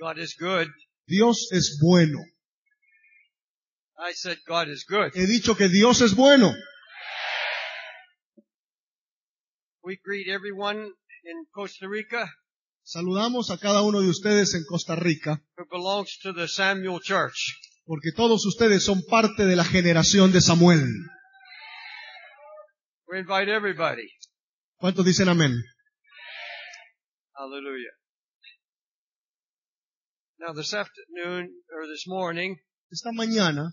God is good. Dios es bueno. I said God is good. He dicho que Dios es bueno. We greet everyone in Costa Rica. Saludamos a cada uno de ustedes en Costa Rica. Who belongs to the Samuel Church. Porque todos ustedes son parte de la generación de Samuel. We invite everybody. ¿Cuántos dicen amén? Hallelujah. Now this afternoon or this morning, esta mañana,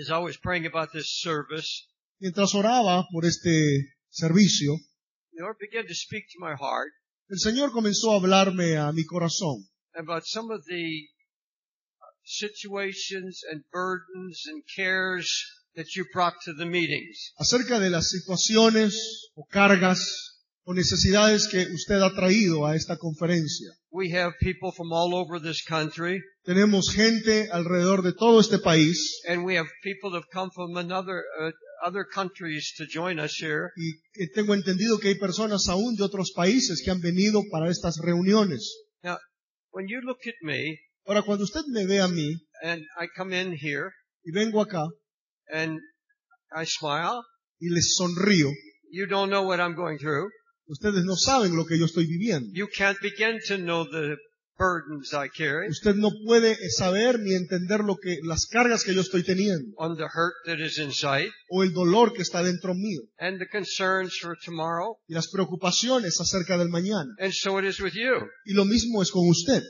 as I was praying about this service, mientras oraba por este servicio, the Lord began to speak to my heart. El Señor comenzó a hablarme a mi corazón about some of the situations and burdens and cares that you brought to the meetings. Acerca de las situaciones o cargas o necesidades que usted ha traído a esta conferencia. We have people from all over this country. Tenemos gente alrededor de todo este país. And we have people that come from other countries to join us here. Y tengo entendido que hay personas aún de otros países que han venido para estas reuniones. Now, when you look at me, ahora cuando usted me ve a mí, and I come in here, y vengo acá, and I smile, y les sonrío, you don't know what I'm going through. Ustedes no saben lo que yo estoy viviendo. You can't begin to know the burdens I carry. Usted no puede saber ni entender lo que las cargas que yo estoy teniendo. On the hurt that is inside. O el dolor que está dentro mío. And the concerns for tomorrow. Y las preocupaciones acerca del mañana. And so it is with you. Y lo mismo es con usted.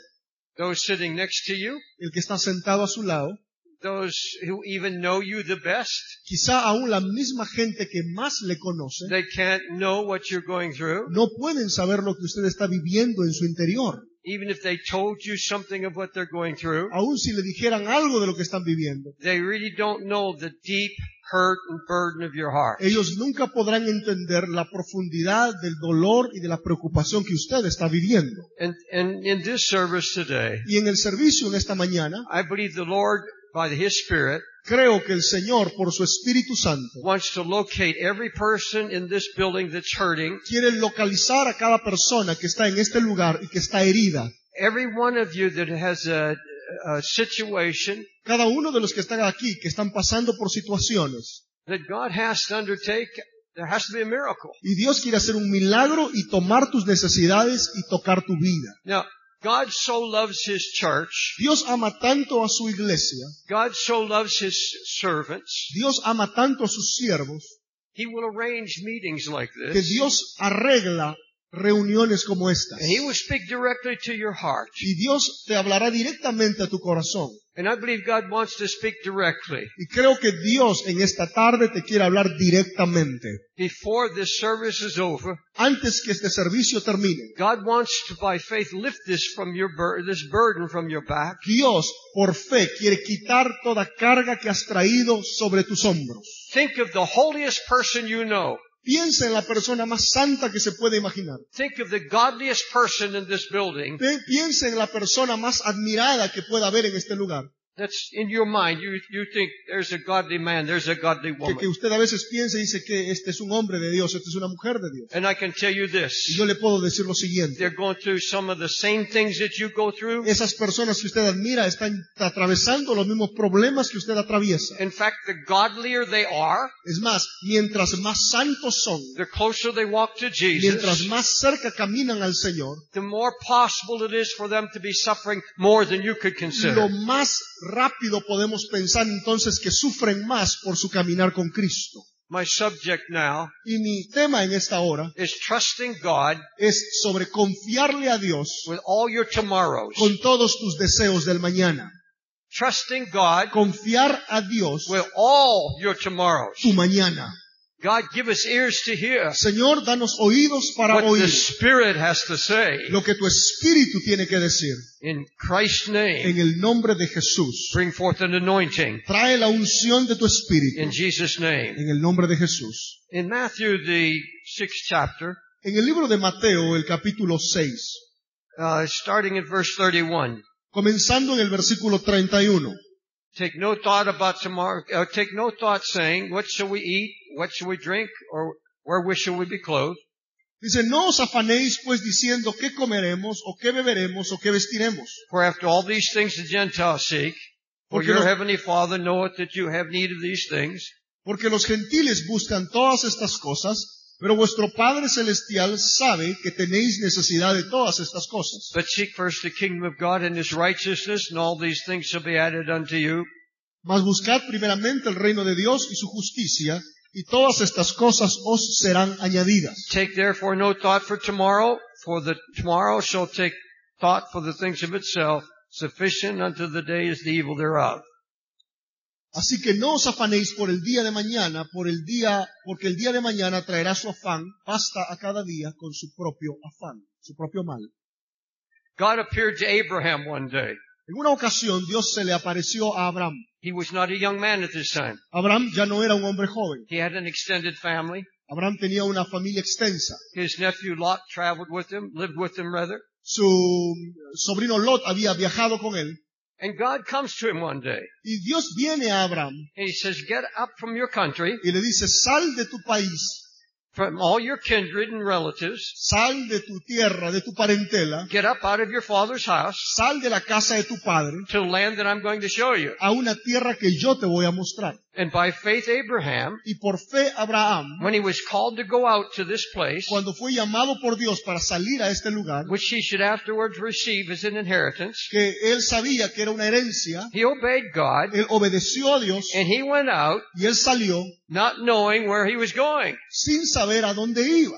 Those sitting next to you. El que está sentado a su lado. Those who even know you the best. Quizá aún la misma gente que más le conoce. They can't know what you're going through. No pueden saber lo que usted está viviendo en su interior. Even if they told you something of what they're going through. Aún si le dijeran algo de lo que están viviendo. They really don't know the deep hurt and burden of your heart. Ellos nunca podrán entender la profundidad del dolor y de la preocupación que usted está viviendo. And in this service today. Y en el servicio en esta mañana. I believe the Lord by His Spirit, creo que el Señor por su Espíritu Santo wants to locate every person in this building that's hurting. Quiere localizar a cada persona que está en este lugar y que está herida. Every one of you that has a situation. Cada uno de los que están aquí que están pasando por situaciones. That God has to undertake. There has to be a miracle. Y Dios quiere hacer un milagro y tomar tus necesidades y tocar tu vida. Now, God so loves His church. Dios ama tanto a su iglesia. God so loves His servants. Dios ama tanto a sus siervos. He will arrange meetings like this. Que Dios arregla reuniones como estas. And He will speak directly to your heart. Y Dios te hablará directamente a tu corazón. And I believe God wants to speak directly. Y creo que Dios en esta tarde te quiere hablar directamente. Before this service is over, antes que este servicio termine, God wants to by faith lift this burden from your back. Dios por fe quiere quitar toda carga que has traído sobre tus hombros. Think of the holiest person you know. Piensa en la persona más santa que se puede imaginar. Think of the godliest person in this building. Piensa en la persona más admirada que pueda haber en este lugar. That's in your mind. You think there's a godly man, there's a godly woman. Que usted a veces piensa y dice que este es un hombre de Dios, esta es una mujer de Dios. And I can tell you this. Y yo le puedo decir lo siguiente. They're going through some of the same things that you go through. Esas personas que usted admira están atravesando los mismos problemas que usted atraviesa. In fact, the godlier they are, es más, mientras más santos son, the closer they walk to Jesus, mientras más cerca caminan al Señor, the more possible it is for them to be suffering more than you could consider. Lo más rápido podemos pensar entonces que sufren más por su caminar con Cristo. My subject now, y mi tema en esta hora, is trusting God, es sobre confiarle a Dios with all your tomorrows, con todos tus deseos del mañana. Trusting God, confiar a Dios with all your tomorrows, tu mañana. God, give us ears to hear. Señor, danos oídos para what oír. The Spirit has to say. Lo que tu Espíritu tiene que decir. In Christ's name. En el nombre de Jesús. Bring forth an anointing. Trae la unción de tu Espíritu. In Jesus' name. En el nombre de Jesús. In Matthew, the 6th chapter. En el libro de Mateo, el capítulo 6. Starting at verse 31. Comenzando en el versículo 31. Take no thought about tomorrow, take no thought saying, what shall we eat, what shall we drink, or wherewith shall we be clothed? Dice, no os afanéis pues diciendo qué comeremos, o qué beberemos, o qué vestiremos. For after all these things the Gentiles seek, for your heavenly Father knoweth that you have need of these things. Porque los gentiles buscan todas estas cosas, pero vuestro Padre Celestial sabe que tenéis necesidad de todas estas cosas. But seek first the kingdom of God and His righteousness, and all these things shall be added unto you. Mas buscad primeramente el reino de Dios y su justicia, y todas estas cosas os serán añadidas. Take therefore no thought for tomorrow, for the tomorrow shall take thought for the things of itself. Sufficient unto the day is the evil thereof. Así que no os afanéis por el día de mañana, porque el día de mañana traerá su afán. Basta a cada día con su propio afán, su propio mal. God appeared to Abraham one day. En una ocasión Dios se le apareció a Abraham. He was not a young man at this time. Abraham ya no era un hombre joven. He had an extended family. Abraham tenía una familia extensa. His nephew Lot traveled with him, lived with him rather. Su sobrino Lot había viajado con él. And God comes to him one day. Y Dios viene a Abraham. And he says, "Get up from your country." Y le dice, "Sal de tu país." From all your kindred and relatives. Sal de tu tierra, de tu parentela. Get up out of your father's house. Sal de la casa de tu padre. To land that I'm going to show you. A una tierra que yo te voy a mostrar. And by faith Abraham. Y por fe Abraham. When he was called to go out to this place. Cuando fue llamado por Dios para salir a este lugar. Which he should afterwards receive as an inheritance. Que él sabía que era una herencia. He obeyed God. Él obedeció a Dios. And he went out. Y él salió. Not knowing where he was going. Sin saber a dónde iba.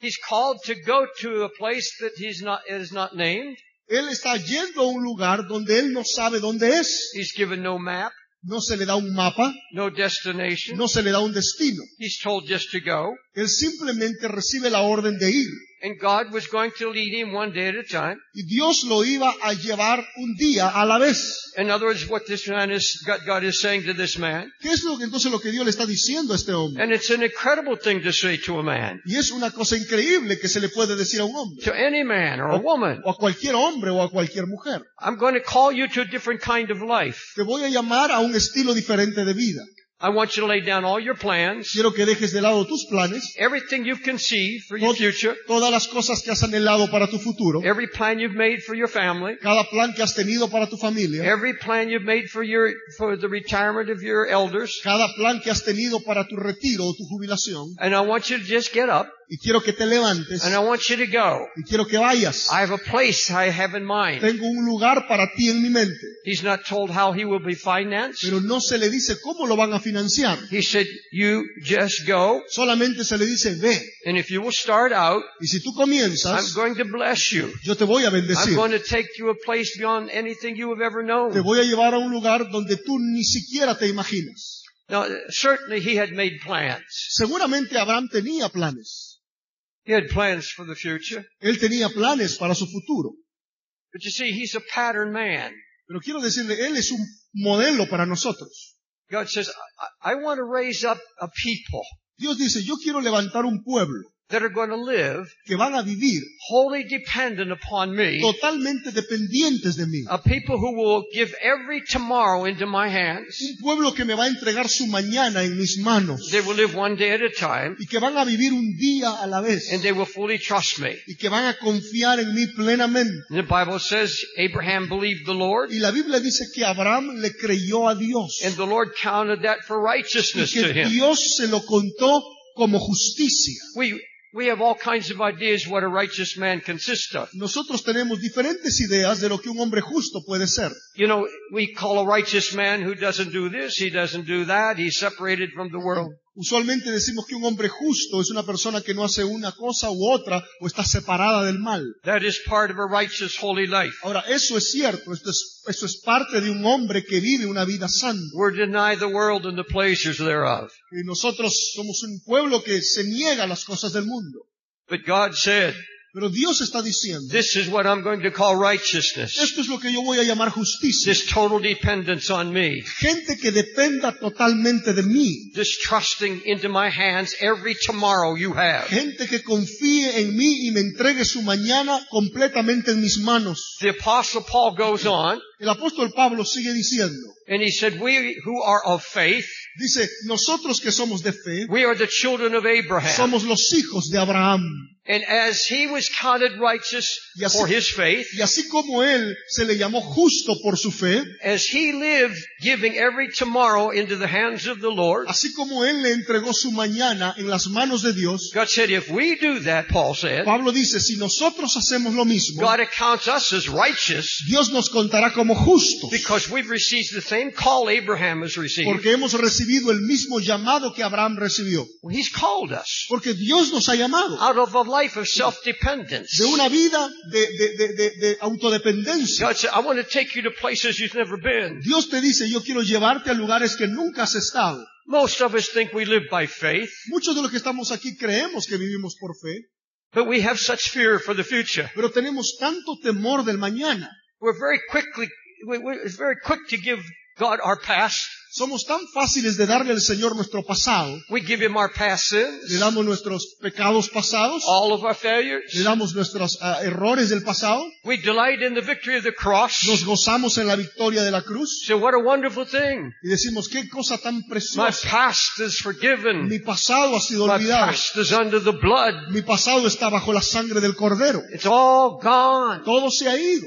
He's called to go to a place that is not named. Él está yendo a un lugar donde él no sabe dónde es. He's given no map. No se le da un mapa. No destination. No se le da un destino. He's told just to go. Él simplemente recibe la orden de ir. And God was going to lead him one day at a time. Y Dios lo iba a llevar un día a la vez. In other words, what this man is, God is saying to this man. ¿Qué es entonces lo que Dios le está diciendo a este hombre? And it's an incredible thing to say to a man. Y es una cosa increíble que se le puede decir a un hombre. To any man or a woman. O a cualquier hombre o a cualquier mujer. I'm going to call you to a different kind of life. Te voy a llamar a un estilo diferente de vida. I want you to lay down all your plans. Quiero que dejes de lado tus planes. Everything you've conceived for your future. Todas las cosas que has anhelado para tu futuro. Every plan you've made for your family. Cada plan que has tenido para tu familia. Every plan you've made for the retirement of your elders. Cada plan que has tenido para tu retiro o tu jubilación. And I want you to just get up. Y quiero que te levantes. And I want you to go. Y quiero que vayas. I have a place I have in mind. Tengo un lugar para ti en mi mente. He's not told how he will be financed. Pero no se le dice cómo lo van a financiar. He said, "You just go." Solamente se le dice ve. And if you will start out, y si tú comienzas, I'm going to bless you. Yo te voy a bendecir. I'm going to take you a place beyond anything you have ever known. Te voy a llevar a un lugar donde tú ni siquiera te imaginas. Now, certainly he had made plans. Seguramente Abraham tenía planes. He had plans for the future. Él tenía planes para su futuro. But you see, he's a pattern man. Pero quiero decirle, él es un modelo para nosotros. God says, I want to raise up a people. Dios dice, yo quiero levantar un pueblo that are going to live, que van a vivir, wholly dependent upon me, totalmente dependientes de mí, a people who will give every tomorrow into my hands, un pueblo que me va a entregar su mañana en mis manos, they will live one day at a time, y que van a vivir un día a la vez, and they will fully trust me, y que van a confiar en mí plenamente. And the Bible says Abraham believed the Lord, y la Biblia dice que Abraham le creyó a Dios, and the Lord counted that for righteousness y que to him. Dios se lo contó como justicia. We have all kinds of ideas what a righteous man consists of. Nosotros tenemos diferentes ideas de lo que un hombre justo puede ser. You know, we call a righteous man who doesn't do this, he doesn't do that, he's separated from the world. Usualmente decimos que un hombre justo es una persona que no hace una cosa u otra o está separada del mal. That is part of a righteous, holy life. Ahora, eso es cierto, eso es parte de un hombre que vive una vida santa. We're denied the world and the pleasures thereof. Y nosotros somos un pueblo que se niega a las cosas del mundo. But God said, pero Dios está diciendo, this is what I'm going to call righteousness. Esto es lo que yo voy a llamar justicia. This total dependence on me. Gente que dependa totalmente de mí. This trusting into my hands every tomorrow you have. Gente que confíe en mí y me entregue su mañana completamente en mis manos. The Apostle Paul goes on. El apóstol Pablo sigue diciendo. And he said, we who are of faith. Dice, nosotros que somos de fe. We are the children of Abraham. Somos los hijos de Abraham. And as he was counted righteous for his faith, y así como él se le llamó justo por su fe, as he lived giving every tomorrow into the hands of the Lord, así como él le entregó su mañana en las manos de Dios, God said, if we do that, Paul said, Pablo dice, si nosotros hacemos lo mismo, God accounts us as righteous, Dios nos contará como justos, because we've received the same call Abraham has received, porque hemos recibido el mismo llamado que Abraham recibió. Well, he's called us, porque Dios nos ha llamado, out of a life of self-dependence. De una vida de autodependencia. God said, I want to take you to places you've never been. Dios te dice, yo quiero llevarte a lugares que nunca has estado. Most of us think we live by faith. Muchos de los que estamos aquí creemos que vivimos por fe. But we have such fear for the future. Pero tenemos tanto temor del mañana. We're very quick to give God our past. Somos tan fáciles de darle al Señor nuestro pasado. We give him our past sins, le damos nuestros pecados pasados, all of our failures, le damos nuestros errores del pasado. We delight in the victory of the cross, nos gozamos en la victoria de la cruz. So what a wonderful thing. Y decimos, qué cosa tan preciosa. My past is forgiven. Mi pasado ha sido olvidado. My past is under the blood. Mi pasado está bajo la sangre del Cordero. It's all gone. Todo se ha ido.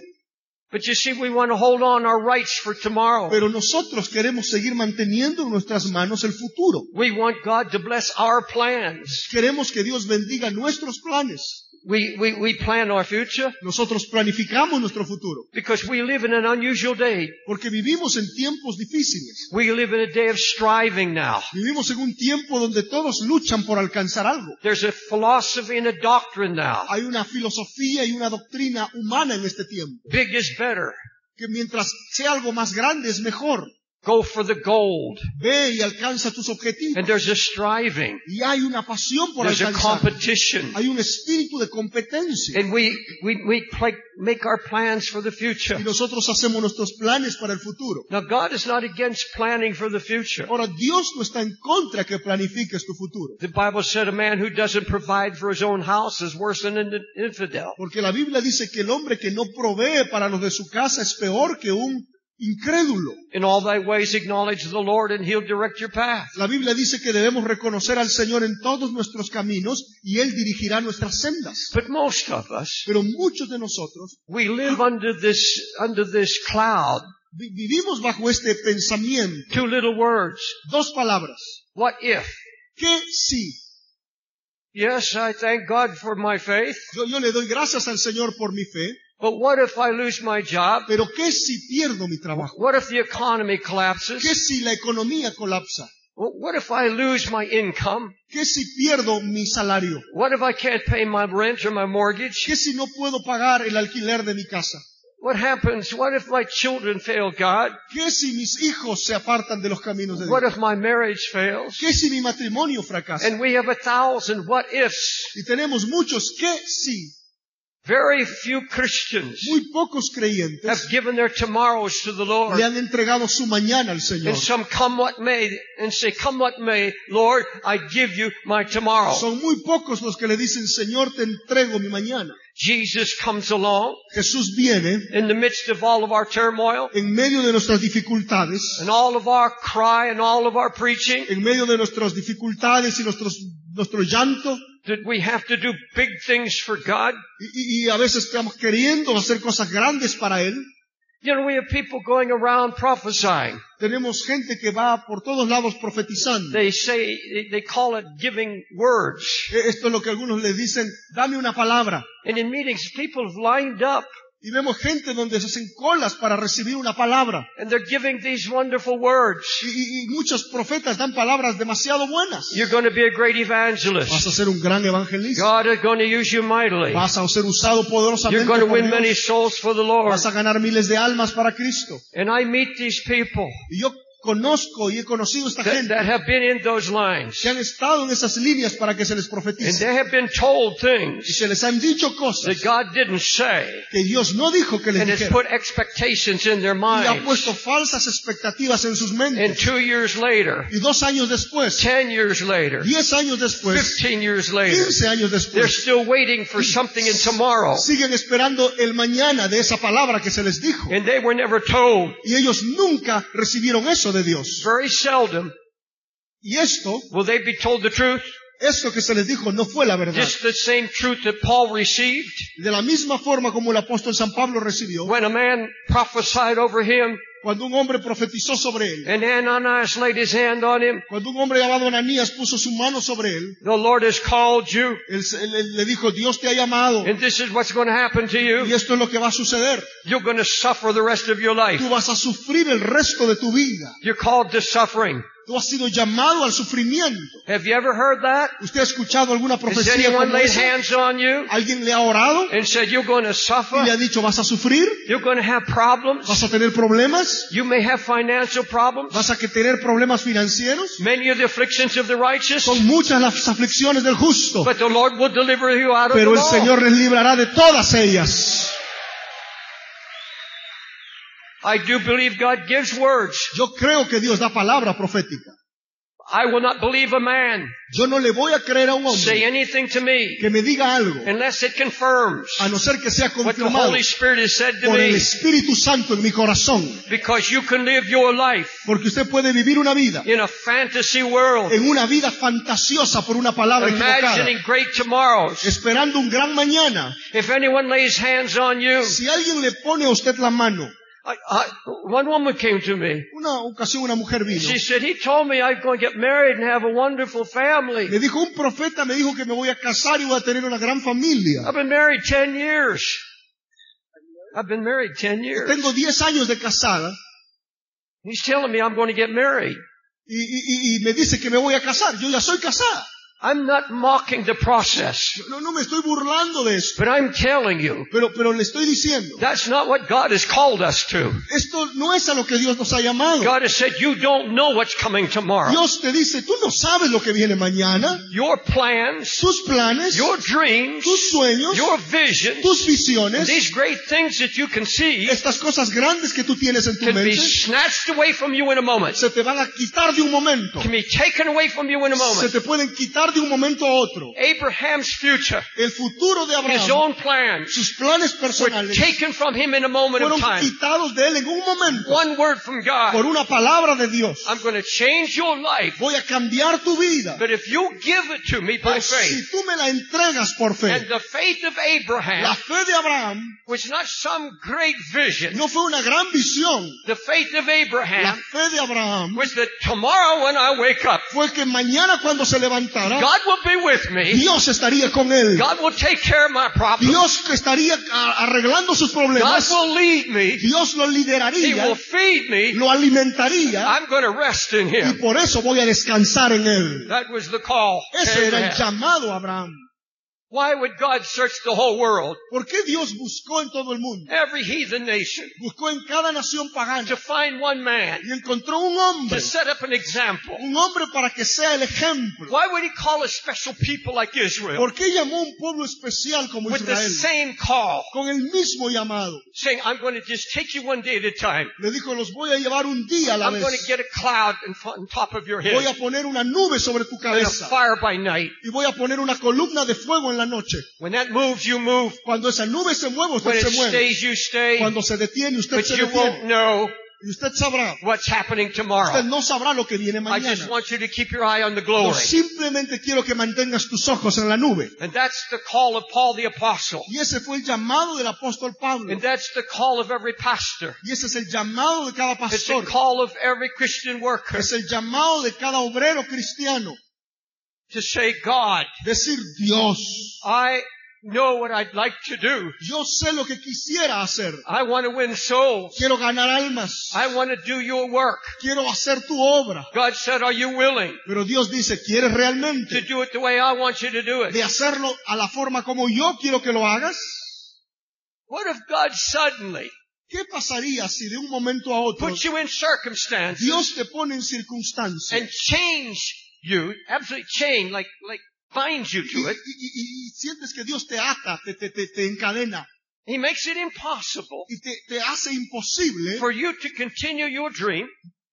But you see, we want to hold on our rights for tomorrow. Pero nosotros queremos seguir manteniendo en nuestras manos el futuro. We want God to bless our plans. Queremos que Dios bendiga nuestros planes. We plan our future. Nosotros planificamos nuestro futuro. Because we live in an unusual day. Porque vivimos en tiempos difíciles. We live in a day of striving now. Vivimos en un tiempo donde todos luchan por alcanzar algo. There's a philosophy and a doctrine now. Hay una filosofía y una doctrina humana en este tiempo. Big is better. Que mientras sea algo más grande es mejor. Go for the gold. Ve y alcanza tus objetivos. And there's a striving. Y hay una pasión por alcanzar. There's a competition. Hay un espíritu de competencia. And we make our plans for the future. Y nosotros hacemos nuestros planes para el futuro. Now God is not against planning for the future. Ahora Dios no está en contra que planifiques tu futuro. The Bible said a man who doesn't provide for his own house is worse than an infidel. Porque la Biblia dice que el hombre que no provee para los de su casa es peor que un incrédulo. In all thy ways acknowledge the Lord and he'll direct your path. La Biblia dice que debemos reconocer al Señor en todos nuestros caminos y él dirigirá nuestras sendas. But most of us, pero muchos de nosotros, we live under this cloud. Vivimos bajo este pensamiento. Two little words. Dos palabras. What if? ¿Qué si? Yes, I thank God for my faith. Yo le doy gracias al Señor por mi fe. But what if I lose my job? Pero ¿qué si pierdo mi trabajo? What if the economy collapses? ¿Qué si la economía colapsa? What if I lose my income? ¿Qué si pierdo mi salario? What if I can't pay my rent or my mortgage? ¿Qué si no puedo pagar el alquiler de mi casa? What happens? What if my children fail God? ¿Qué si mis hijos se apartan de los caminos de Dios? What if my marriage fails? ¿Qué si mi matrimonio fracasa? And we have 1,000 what ifs. Y tenemos muchos qué si. Very few Christians muy pocos creyentes have given their tomorrows to the Lord. Le han entregado su mañana al Señor. And some come what may and say, come what may, Lord, I give you my tomorrow. Son muy pocos los que le dicen, Señor, te entrego mi mañana. Jesus comes along. Jesús viene in the midst of all of our turmoil, en medio de nuestras dificultades, and all of our cry and all of our preaching, en medio de nuestras dificultades y nuestro llanto. That we have to do big things for God. Y a veces estamos queriendo hacer cosas grandes para él. You know, we have people going around prophesying. Tenemos gente que va por todos lados profetizando. They call it giving words. Esto es lo que algunos le dicen, dame una palabra. And in meetings, people have lined up. Y vemos gente donde se hacen colas para recibir una palabra. And they're giving these wonderful words. Y muchos profetas dan palabras demasiado buenas. You're going to be a great evangelist. Vas a ser un gran evangelista. God is going to use you mightily. Vas a ser usado poderosamente. You're going to win many souls for the Lord. Vas a ganar miles de almas para Cristo. And I meet these people. Y yo conozco y he conocido esta gente that have been in those lines. Que han estado en esas líneas para que se les profetice. And they have been told things. Y se les han dicho cosas that God didn't say. Que Dios no dijo que les dijera. And has put expectations in their minds. Y ha puesto falsas expectativas en sus mentes. And 2 years later. Y 2 años después. 10 years later. 10 años después. 15 years later. 15 años después. They're still waiting for something in tomorrow. Siguen esperando el mañana de esa palabra que se les dijo. And they were never told. Y ellos nunca recibieron eso de Dios. Very seldom will they be told the truth. Eso que se les dijo no fue la verdad. Just the same truth that Paul received. De la misma forma como el apóstol San Pablo recibió. When a man prophesied over him. Cuando un hombre profetizó sobre él. And Ananias laid his hand on him. Cuando un hombre llamado Ananías puso su mano sobre él. The Lord has called you. Él le dijo, Dios te ha llamado. And this is what's going to happen to you. Y esto es lo que va a suceder. You're going to suffer the rest of your life. Tú vas a sufrir el resto de tu vida. You're called to suffering. Tú has sido llamado al sufrimiento. Have you ever heard that? ¿Usted ha escuchado alguna profecía como esa? ¿Alguien le ha orado? And said, you're going to suffer. Y le ha dicho, vas a sufrir. You're going to have problems. Vas a tener problemas. You may have financial problems. Vas a tener problemas financieros. Many of the afflictions of the righteous. Son muchas las aflicciones del justo. But the Lord will deliver you out of them all. Pero el Señor les librará de todas ellas. I do believe God gives words. Yo creo que Dios da palabra profética. I will not believe a man. Yo no le voy a creer a un hombre. Say anything to me. Que me diga algo. Unless it confirms. A no ser que sea confirmado. What the Holy Spirit has said to me. Por el Espíritu Santo en mi corazón. Because you can live your life. Porque usted puede vivir una vida. In a fantasy world. En una vida fantasiosa por una palabra equivocada. Imagining great tomorrows. Esperando un gran mañana. If anyone lays hands on you. Si alguien le pone a usted la mano. One woman came to me. Una ocasión una mujer vino. She said, he told me I'm going to get married and have a wonderful family. Me dijo un profeta, me dijo que me voy a casar y voy a tener una gran familia. I've been married 10 years. I've been married 10 years. Tengo 10 años de casada. He's telling me I'm going to get married. Y me dice que me voy a casar. Yo ya soy casada. I'm not mocking the process. No me estoy burlando de esto. But I'm telling you. Pero le estoy diciendo. That's not what God has called us to. Esto no es a lo que Dios nos ha llamado. God has said you don't know what's coming tomorrow. Dios te dice, tú no sabes lo que viene mañana. Your plans, tus planes, your dreams, tus sueños, your visions, tus visiones, these great things that you can see, estas cosas grandes que tú tienes en tu mente, can be snatched away from you in a moment. Se te van a quitar de un momento. Can be taken away from you in a moment. Se te pueden quitar de un momento a otro. Abraham's future, el futuro de Abraham, his own plans, sus planes personales, were taken from him in a moment of time. Fueron quitados de él en un momento. One word from God. Por una palabra de Dios. I'm going to change your life. Voy a cambiar tu vida. But if you give it to me by faith, si tú me la entregas por fe, and the faith of Abraham, la fe de Abraham, was not some great vision. No fue una gran visión. The faith of Abraham, la fe de Abraham, was that tomorrow when I wake up, fue que mañana cuando se levantara, God will be with me. Dios estaría con él. God will take care of my problems. Dios estaría arreglando sus problemas. God will lead me. Dios lo lideraría. He will feed me. Lo alimentaría. I'm going to rest in him. Y por eso voy a descansar en él. That was the call. Ese era el llamado, Abraham. Why would God search the whole world? ¿Por qué Dios buscó en todo el mundo? Every heathen nation. Buscó en cada nación pagana. To find one man. Y encontró un hombre. To set up an example. Un hombre para que sea el ejemplo. Why would he call a special people like Israel? ¿Por qué llamó un pueblo especial como Israel? With the same call. Con el mismo llamado. Saying, I'm going to just take you one day at a time. Le dijo, los voy a llevar un día a la vez. I'm going to get a cloud on top of your head. Voy a poner una nube sobre tu cabeza. And a fire by night. Y voy a poner una columna de fuego en la noche. When that moves, you move. Cuando esa nube se mueve, usted se mueve. When it stays, you stay. Cuando se detiene, usted se detiene. But you won't know. Y usted sabrá. What's happening tomorrow. Usted no sabrá lo que viene mañana. I just want you to keep your eye on the glory. Yo simplemente quiero que mantengas tus ojos en la nube. And that's the call of Paul the apostle. Y ese fue el llamado del apóstol Pablo. And that's the call of every pastor. Y ese es el llamado de cada pastor. It's the call of every Christian worker. Es el llamado de cada obrero cristiano. To say, God, decir Dios, I know what I'd like to do. Yo sé lo que quisiera hacer. I want to win souls. Quiero ganar almas. I want to do your work. Quiero hacer tu obra. God said, are you willing? Pero Dios dice, ¿quieres realmente? To do it the way I want you to do it. De hacerlo a la forma como yo quiero que lo hagas. What if God suddenly, ¿qué pasaría si de un momento a otro, puts you in circumstances, Dios te pone en circunstancias, and change you, absolutely chain, like binds you to it. Y sientes que Dios te ata, te encadena. He makes it impossible. Y te hace imposible for you to continue your dream.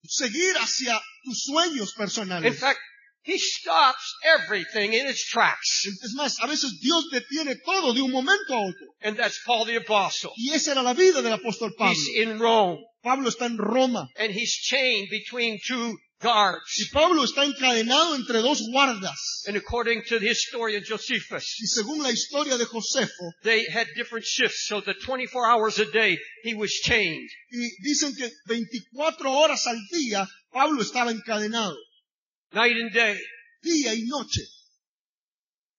Seguir hacia tus sueños personales. In fact, he stops everything in its tracks. Es más, a veces Dios detiene todo de un momento a otro. And that's Paul the apostle. Y esa era la vida del apóstol Pablo. He's in Rome. Pablo está en Roma. And he's chained between two guards. Y Pablo está encadenado entre dos guardas. And according to the history of Josephus, y según la historia de Josefo, they had different shifts, so that 24 hours a day he was chained. Y dicen que 24 horas al día Pablo estaba encadenado. Night and day. Día y noche.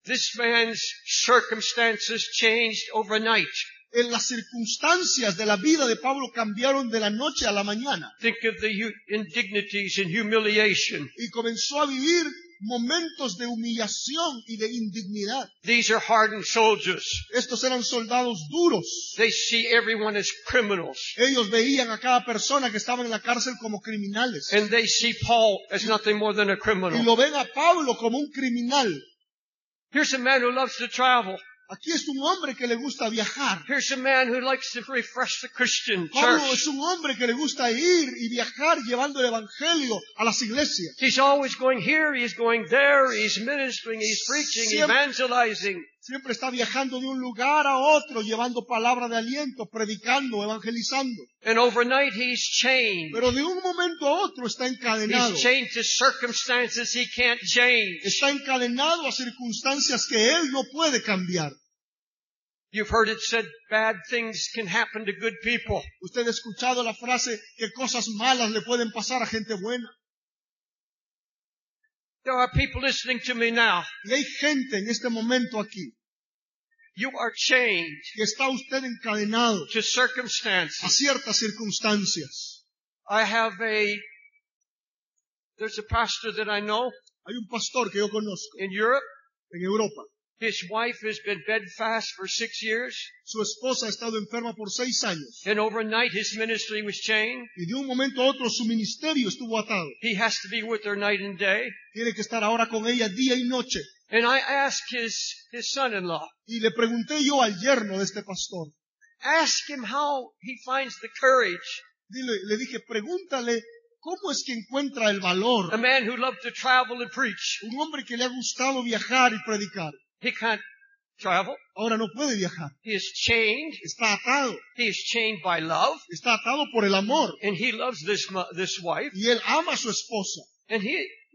This man's circumstances changed overnight. Las circunstancias de la vida de Pablo cambiaron de la noche a la mañana. Think of the indignities and humiliation. Y comenzó a vivir momentos de humillación y de indignidad. These are hardened soldiers. Estos eran soldados duros. They see everyone as criminals. Ellos veían a cada persona que estaba en la cárcel como criminales. And they see Paul as nothing more than a criminal. Y lo ven a Pablo como un criminal. Here's a man who loves to travel. Aquí es un hombre que le gusta viajar. Here's a man who likes to refresh the Christian Pablo church. Es un hombre que le gusta ir y viajar llevando el evangelio a las iglesias. He's always going here, he's going there, he's ministering, he's preaching, evangelizing. Siempre está viajando de un lugar a otro, llevando palabra de aliento, predicando, evangelizando. And overnight he's chained. Pero de un momento a otro está encadenado. He's chained to circumstances he can't change. Está encadenado a circunstancias que él no puede cambiar. You've heard it said, bad things can happen to good people. Usted ha escuchado la frase que cosas malas le pueden pasar a gente buena. There are people listening to me now. Y hay gente en este momento aquí. You are chained. Que está usted encadenado. To circumstances. A ciertas circunstancias. There's a pastor that I know. Hay un pastor que yo conozco. In Europe. En Europa. His wife has been bedfast for 6 years. Su esposa ha estado enferma por 6 años. And overnight his ministry was chained. Y de un momento a otro su ministerio estuvo atado. He has to be with her night and day. Tiene que estar ahora con ella día y noche. And I asked his son-in-law. Y le pregunté yo al yerno de este pastor. Ask him how he finds the courage. Le dije, pregúntale cómo es que encuentra el valor. A man who loved to travel and preach. Un hombre que le ha gustado viajar y predicar. He can't travel. Ahora no puede viajar. He is chained. Está atado. He is chained by love. Está atado por el amor. And he loves this wife. Y él ama a su esposa. And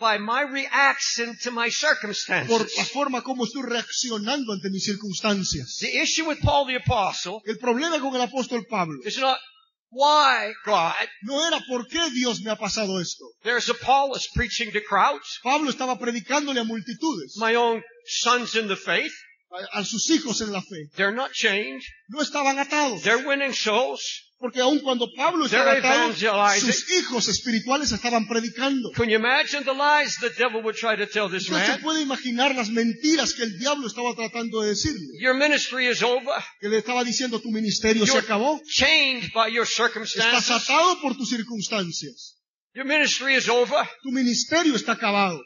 By my reaction to my circumstances. Por la forma como estoy reaccionando ante mis circunstancias. The issue with Paul the apostle. El problema con el apóstol Pablo. It's not why, God. No era por qué Dios me ha pasado esto. There's Apollos preaching to crowds. Pablo estaba predicándole a multitudes. My own sons in the faith. A sus hijos en la fe. They're not chained. No estaban atados. They're winning souls. Porque aun cuando Pablo estaba atado, sus hijos espirituales estaban predicando. Can you imagine the lies the devil would try to tell this man? ¿Usted puede imaginar las mentiras que el diablo estaba tratando de decirle? Your ministry is over. Que le estaba diciendo tu ministerio se acabó. Chained by your circumstances. Estás atado por tus circunstancias. Your ministry is over. Tu ministerio está acabado.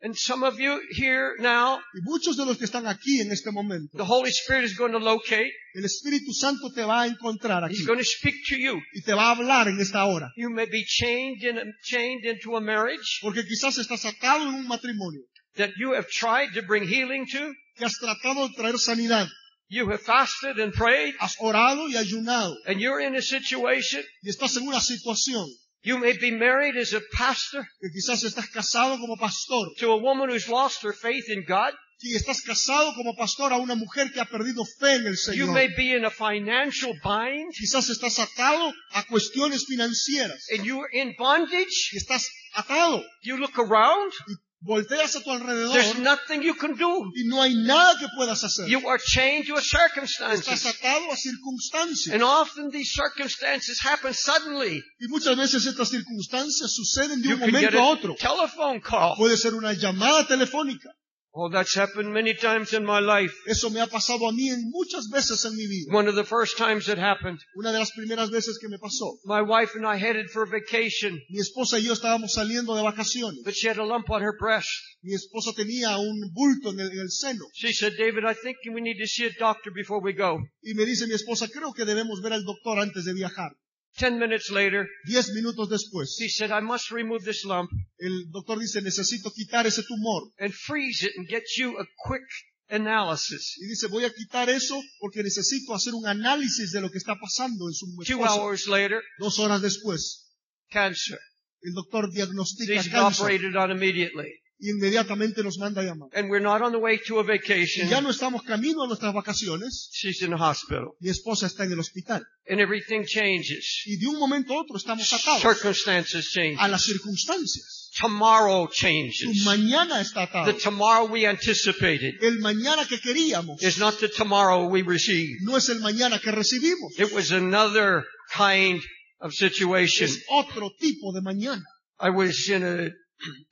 And some of you here now, y muchos de los que están aquí en este momento, the Holy Spirit is going to locate. El Espíritu Santo te va a encontrar aquí. He's going to speak to you. Y te va a hablar en esta hora. You may be chained into a marriage. Porque quizás estás atado en un matrimonio. That you have tried to bring healing to. Que has tratado de traer sanidad. You have fasted and prayed. Has orado y ayunado. And you're in a situation. Y estás en una situación. You may be married as a pastor. Que quizás estás casado como pastor. To a woman who's lost her faith in God. Y estás casado como pastor a una mujer que ha perdido fe en el Señor. You may be in a financial bind. Quizás estás atado a cuestiones financieras. And you're in bondage. Y estás atado. You look around. Y volteas a tu alrededor. There's nothing you can do. Y no hay nada que puedas hacer. You are chained to a circumstance. Estás atado a circunstancias. And often these circumstances happen suddenly. Y muchas veces estas circunstancias suceden de un momento a otro. Telephone call. Puede ser una llamada telefónica. Oh, that's happened many times in my life. Eso me ha pasado a mí muchas veces en mi vida. One of the first times it happened. Una de las primeras veces que me pasó. My wife and I headed for vacation. Mi esposa y yo estábamos saliendo de vacaciones. But she had a lump on her breast. Mi esposa tenía un bulto en el seno. She said, David, I think we need to see a doctor before we go. Y me dice mi esposa, creo que debemos ver al doctor antes de viajar. 10 minutes later, 10 minutos después, he said, I must remove this lump. El doctor dice, necesito quitar ese tumor. And freeze it and get you a quick analysis. Y dice, voy a quitar eso porque necesito hacer un análisis de lo que está pasando en su esposa. 2 hours later, 2 horas después, cancer. El doctor diagnostica cáncer. He's operated on immediately. Inmediatamente nos manda a llamar. And we're not on the way to a vacation. Y ya no estamos camino a nuestras vacaciones. She's in the hospital. Mi esposa está en el hospital. And everything changes. Y de un momento a otro estamos atados. Circumstances change. A las circunstancias. Tomorrow changes. Tu mañana está atado. The tomorrow we anticipated. El mañana que queríamos. Is not the tomorrow we received. No es el mañana que recibimos. It was another kind of situation. Es otro tipo de mañana. I was in a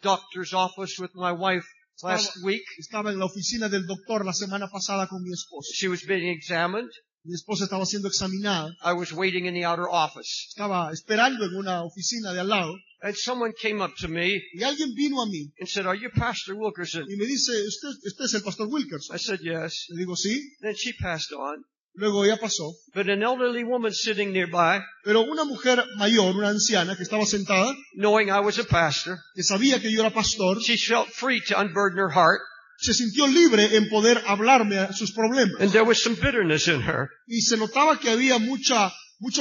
doctor's office with my wife last week. Estaba en la oficina del doctor la semana pasada con mi esposa. She was being examined. Mi esposa estaba siendo examinada. I was waiting in the outer office. Estaba esperando en una oficina de al lado. And someone came up to me. Y alguien vino a mí. And said, "Are you Pastor Wilkerson?" Y me dice, "¿Usted es el Pastor Wilkerson?" I said, "Yes." Le digo, "Sí." Then she passed on. Luego ella pasó. But an elderly woman sitting nearby, pero una mujer mayor, una anciana que estaba sentada, knowing I was a pastor, que sabía que yo era pastor, she felt free to unburden her heart. Se sintió libre en poder hablarme sus problemas. And there was some bitterness in her. Y se notaba que había mucho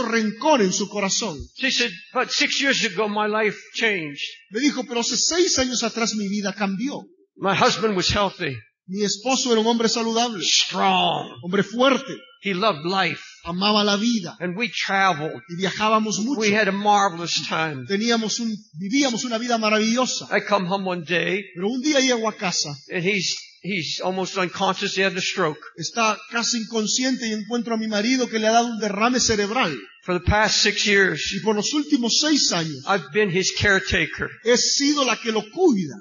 rencor en su corazón. She said, "But 6 years ago my life changed." Me dijo, pero hace 6 años atrás mi vida cambió. My husband was healthy. Mi esposo era un hombre saludable. Strong. Hombre fuerte. He loved life. Amaba la vida. And we traveled. Y viajábamos mucho. We had a marvelous time. Vivíamos una vida maravillosa. I come home one day. Pero un día llego a casa. And he's almost unconscious. He had a stroke. Está casi inconsciente y encuentro a mi marido que le ha dado un derrame cerebral. For the past 6 years. Y por los últimos 6 años. I've been his caretaker. He sido la que lo cuida.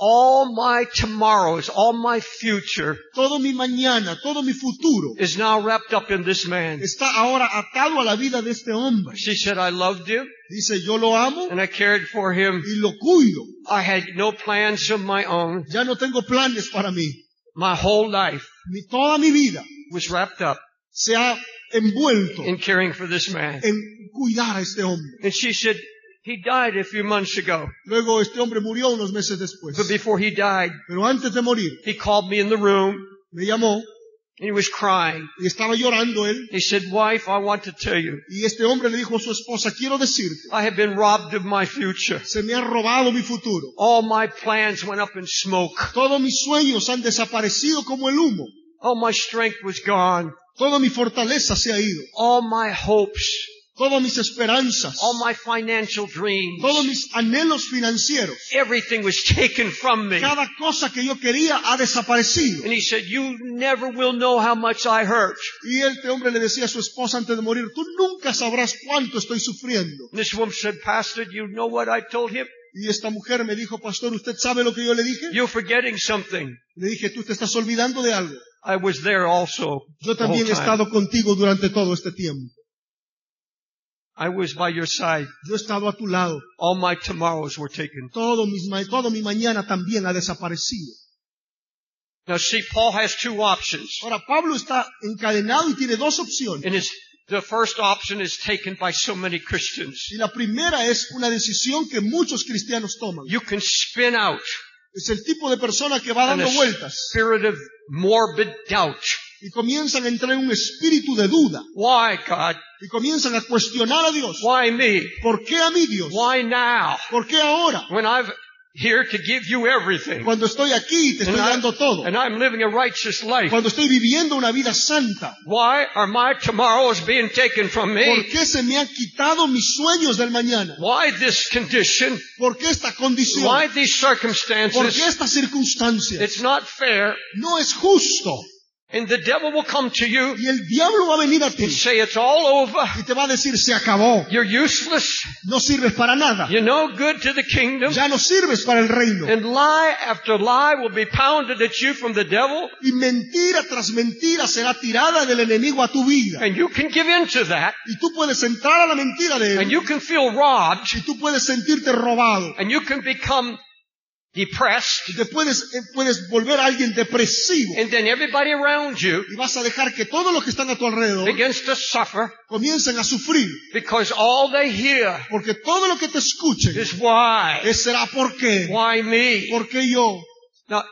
All my tomorrows, all my future, todo mi mañana, todo mi futuro, is now wrapped up in this man. Está ahora atado a la vida de este hombre. She said, I loved him. Dice, yo lo amo. And I cared for him. Y lo cuido. I had no plans of my own. Ya no tengo planes para mí. My whole life, toda mi vida, was wrapped up. Se ha envuelto in caring for this man. En cuidar a este hombre. And she said, he died a few months ago. Luego este hombre murió unos meses después. But before he died, pero antes de morir, he called me in the room. Me llamó. And he was crying. Y estaba llorando él. He said, "Wife, I want to tell you." Y este hombre le dijo a su esposa, quiero decirte. I have been robbed of my future. Se me ha robado mi futuro. All my plans went up in smoke. Todos mis sueños han desaparecido como el humo. All my strength was gone. Toda mi fortaleza se ha ido. All my hopes. Todas mis esperanzas. All my financial dreams. Todos mis anhelos financieros. Everything was taken from me. Cada cosa que yo quería ha desaparecido. And he said, you never will know how much I hurt. Y este hombre le decía a su esposa antes de morir, tú nunca sabrás cuánto estoy sufriendo. This woman said, Pastor, do you know what I told him? Y esta mujer me dijo, Pastor, ¿usted sabe lo que yo le dije? You're forgetting something. Le dije, tú te estás olvidando de algo. I was there also. Yo también he estado contigo durante todo este tiempo. I was by your side. Yo estaba a tu lado. All my tomorrows were taken. Todo mi mañana también ha desaparecido. Now see, Paul has two options. Ahora Pablo está encadenado y tiene dos opciones. And the first option is taken by so many Christians. Y la primera es una decisión que muchos cristianos toman. You can spin out. Es el tipo de persona que va dando vueltas. Spirit of morbid doubt. Y comienzan a entrar en un espíritu de duda. Why, God? Y comienzan a cuestionar a Dios. Why me? ¿Por qué a mí, Dios? Why now? ¿Por qué ahora? When I'm here to give you everything. Cuando estoy aquí te estoy dando todo. And I'm living a righteous life. Cuando estoy viviendo una vida santa. Why are my tomorrows being taken from me? ¿Por qué se me han quitado mis sueños del mañana? Why this condition? ¿Por qué esta condición? Why these circumstances? ¿Por qué estas circunstancias? It's not fair. No es justo. And the devil will come to you y el diablo va a venir a ti. And say it's all over. Y te va a decir se acabó. You're useless. No sirves para nada. You're no good to the kingdom. Ya no sirves para el reino. And lie after lie will be pounded at you from the devil. Y mentira tras mentira será tirada del enemigo a tu vida. And you can give in to that. Y tú puedes entrar a la mentira de él. And you can feel robbed. Y tú puedes sentirte robado. And you can become depressed. Te puedes volver alguien depresivo. And then everybody around you. Y vas a dejar que todos los que están a tu alrededor. Begins to suffer. Comiencen a sufrir. Because all they hear. Porque todo lo que te escuchen. Is why. Es será por qué. Why me? ¿Por qué yo? Now,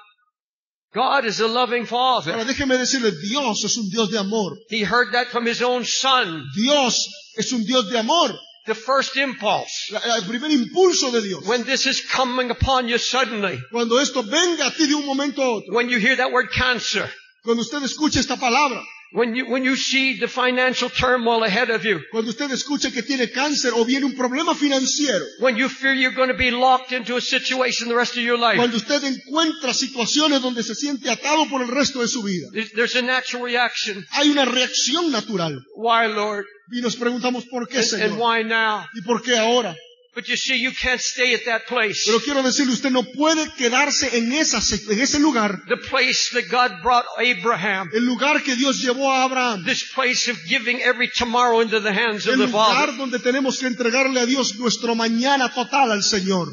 God is a loving Father. Ahora déjeme decirle, Dios es un Dios de amor. He heard that from his own son. Dios es un Dios de amor. The first impulse. El primer impulso de Dios. When this is coming upon you suddenly. Cuando esto venga a ti de un momento a otro. When you hear that word cancer. Cuando usted escucha esta palabra. When you see the financial turmoil ahead of you. Cuando usted escucha que tiene cáncer o viene un problema financiero. When you fear you're going to be locked into a situation the rest of your life. Cuando usted encuentra situaciones donde se siente atado por el resto de su vida. There's a natural reaction. Hay una reacción natural. Why, Lord? Y nos preguntamos por qué, Señor. And why now? ¿Y por qué ahora? But you see, you can't stay at that place. Pero quiero decirle, usted no puede quedarse en ese lugar. The place that God brought Abraham. El lugar que Dios llevó a Abraham. This place of giving every tomorrow into the hands of the Father. El lugar donde tenemos que entregarle a Dios nuestro mañana total al Señor.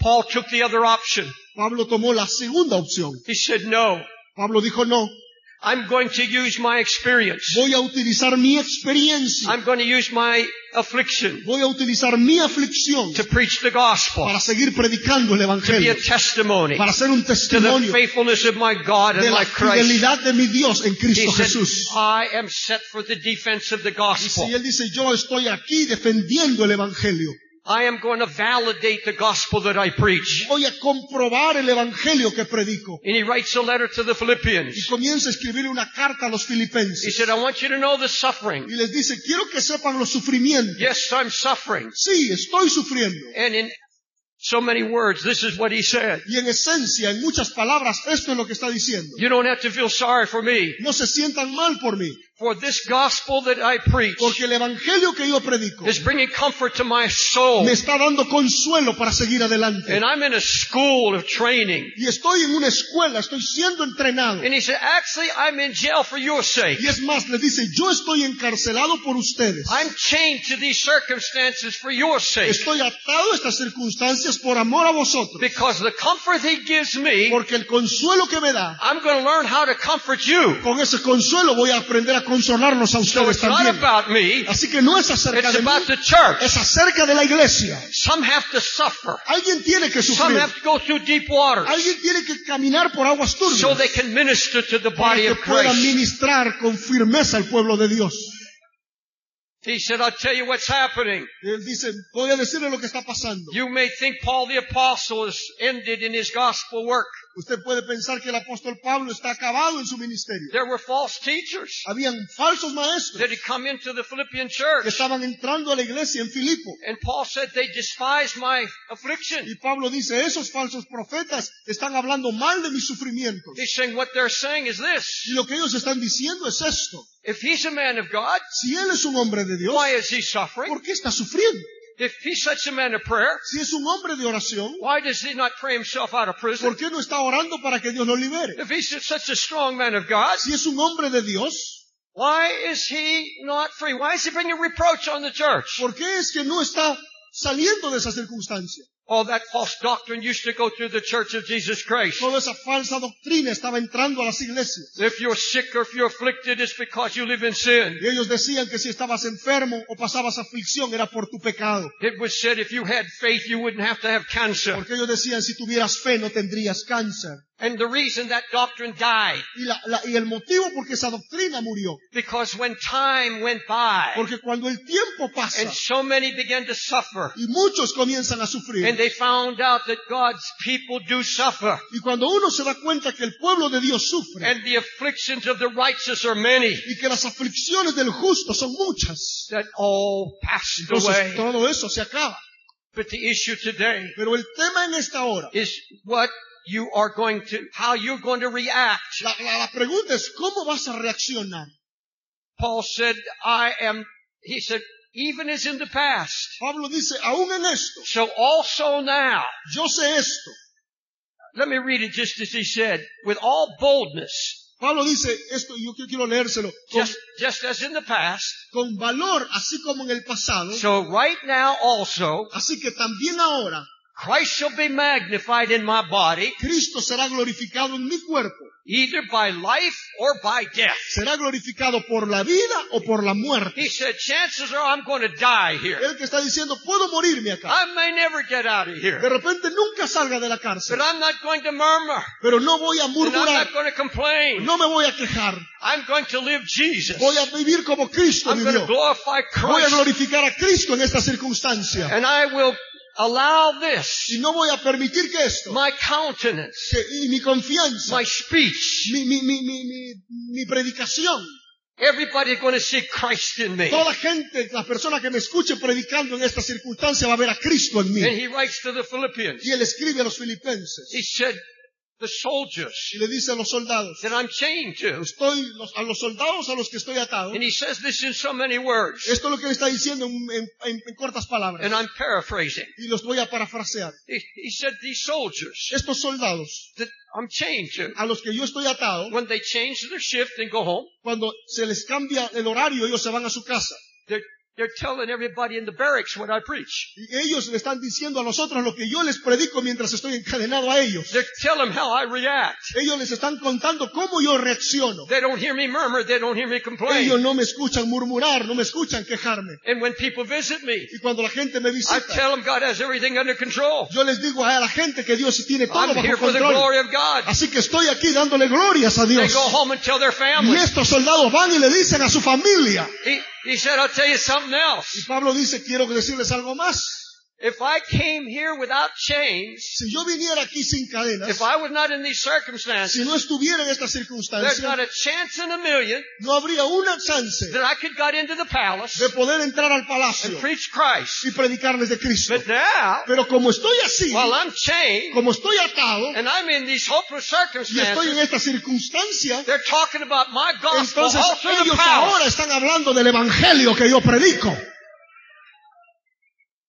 Paul took the other option. Pablo tomó la segunda opción. He said no. Pablo dijo no. I'm going to use my experience. Voy a utilizar mi experiencia. I'm going to use my affliction. Voy a utilizar mi aflicción. To preach the gospel. Para seguir predicando el evangelio. To be a testimony. Para ser un testimonio. To the faithfulness of my God and my Christ. De la fidelidad de mi Dios en Cristo Jesús. He said, I am set for the defense of the gospel. Y si él dice, yo estoy aquí defendiendo el evangelio. I am going to validate the gospel that I preach. Voy a comprobar el evangelio que predico. And he writes a letter to the Philippians. Y comienza a escribir una carta a los filipenses. He said, I want you to know the suffering. Y les dice, quiero que sepan los sufrimientos. Yes, I'm suffering. Sí, estoy sufriendo. And in so many words, this is what he said. Y en esencia, en muchas palabras, esto es lo que está diciendo. You don't have to feel sorry for me. No se sientan mal por mí. For this gospel that I preach. Porque el evangelio que yo predico. Is bringing comfort to my soul. Me está dando consuelo para seguir adelante. And I'm in a school of training. Y estoy en una escuela, estoy siendo entrenado. And he said, actually, I'm in jail for your sake. Y es más, le dice, yo estoy encarcelado por ustedes. I'm chained to these circumstances for your sake. Estoy atado a estas circunstancias por amor a vosotros. Because the comfort he gives me. Porque el consuelo que me da. I'm going to learn how to comfort you. Con ese consuelo voy a aprender a consolarnos a ustedes también. Así que no es acerca de mí, es acerca de la iglesia. Alguien tiene que sufrir. Alguien tiene que caminar por aguas turbias para que puedan ministrar con firmeza al pueblo de Dios. He said, I'll tell you what's happening. Él dice, voy a decirle lo que está pasando. You may think Paul the Apostle has ended in his gospel work. Usted puede pensar que el apóstol Pablo está acabado en su ministerio. There were false teachers. Habían falsos maestros. That had come into the Philippian church. Que estaban entrando a la iglesia en Filipo. And Paul said, they despise my affliction. Y Pablo dice, esos falsos profetas están hablando mal de mis sufrimientos. He's saying what they're saying is this. Y lo que ellos están diciendo es esto. If he's a man of God, si él es un hombre de Dios, why is he suffering? ¿Por qué está sufriendo? If he's such a man of prayer, si es un hombre de oración, why does he not pray himself out of prison? ¿Por qué no está orando para que Dios lo libere? If he's such a strong man of God, si es un hombre de Dios, why is he not free? Why is he bringing reproach on the church? ¿Por qué es que no está saliendo de esa circunstancia? All that false doctrine used to go through the church of Jesus Christ. Toda esa falsa doctrina estaba entrando a las iglesias. If you're sick or if you're afflicted, it's because you live in sin. Y ellos decían que si estabas enfermo o pasabas aflicción era por tu pecado. It was said if you had faith, you wouldn't have to have cancer. Porque ellos decían si tuvieras fe no tendrías cáncer. And the reason that doctrine died. Y el motivo por qué esa doctrina murió. Because when time went by. Porque cuando el tiempo pasa. And so many began to suffer. Y muchos comienzan a sufrir. And they found out that God's people do suffer. Y cuando uno se da cuenta que el pueblo de Dios sufre. And the afflictions of the righteous are many. Y que las aflicciones del justo son muchas. That all passed away. Entonces, todo eso se acaba. But the issue today. Pero el tema en esta hora. Is what you are going to, how you're going to react. La pregunta es, ¿cómo vas a reaccionar? Paul said, he said, even as in the past. Pablo dice, aún en esto. So also now. Yo sé esto. Let me read it just as he said, with all boldness. Pablo dice esto, yo quiero leérselo. Just as in the past. Con valor, así como en el pasado. So right now also. Así que también ahora. Christ shall be magnified in my body. Cristo será glorificado en mi cuerpo. Either by life or by death. Será glorificado por la vida o por la muerte. He said, chances are I'm going to die here. El que está diciendo, puedo morirme acá. I may never get out of here. De repente nunca salga de la cárcel. But I'm not going to murmur. Pero no voy a murmurar. And I'm not going to complain. No me voy a quejar. I'm going to live Jesus. Voy a vivir como Cristo vivió. I'm going to glorify Christ. Voy a glorificar a Cristo en esta circunstancia. And I will allow this. Y no voy a permitir que esto. My countenance. Y mi confianza. My speech. Mi predicación. Everybody's going to see Christ in me. Toda gente, las personas que me escuchen predicando en esta circunstancia va a ver a Cristo en mí. And he writes to the Philippians. Y él escribe a los filipenses. He said, the soldiers. Y le dice a los soldados. That I'm chained to. Estoy a los soldados a los que estoy atado. And he says this in so many words. Esto es lo que le está diciendo en cortas palabras. And I'm paraphrasing. Y los voy a parafrasear. He said these soldiers. Estos soldados. That I'm chained to. A los que yo estoy atado. When they change their shift and go home. Cuando se les cambia el horario, ellos se van a su casa. They're telling everybody in the barracks what I preach. Ellos le están diciendo a nosotros lo que yo les predico mientras estoy encadenado a ellos. They're telling them how I react. Ellos les están contando cómo yo reacciono. They don't hear me murmur, they don't hear me complain. Ellos no me escuchan murmurar, no me escuchan quejarme. And when people visit me, y cuando la gente me visita, I tell them God has everything under control. Yo les digo a la gente que Dios tiene todo bajo control. For the glory of God. Así que estoy aquí dándole glorias a Dios. They go home and tell their family. Y estos soldados van y le dicen a su familia. He said, I'll tell you something else. Y Pablo dice, quiero decirles algo más. If I came here without chains, si yo viniera aquí sin cadenas, if I was not in these circumstances, si no estuviera en estas circunstancias, there's not a chance in a million, no habría una chance, that I could get into the palace, de poder entrar al palacio, and preach Christ, y predicarles de Cristo. But now, pero como estoy así, while I'm chained, como estoy atado, and I'm in these hopeless circumstances, y estoy en esta circunstancia, they're talking about my gospel entonces all through the palace. Ellos ahora están hablando del evangelio que yo predico.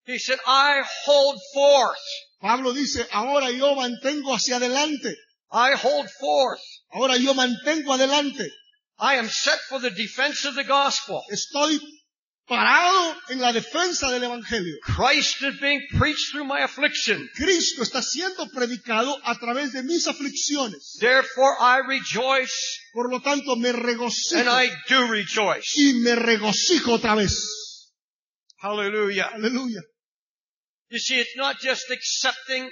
He said, I hold forth. Pablo dice, ahora yo mantengo hacia adelante. I hold forth. Ahora yo mantengo adelante. I am set for the defense of the gospel. Estoy parado en la defensa del evangelio. Christ is being preached through my affliction. Cristo está siendo predicado a través de mis aflicciones. Therefore I rejoice. Por lo tanto me regocijo. And I do rejoice. Y me regocijo otra vez. Hallelujah. Hallelujah. You see, it's not just accepting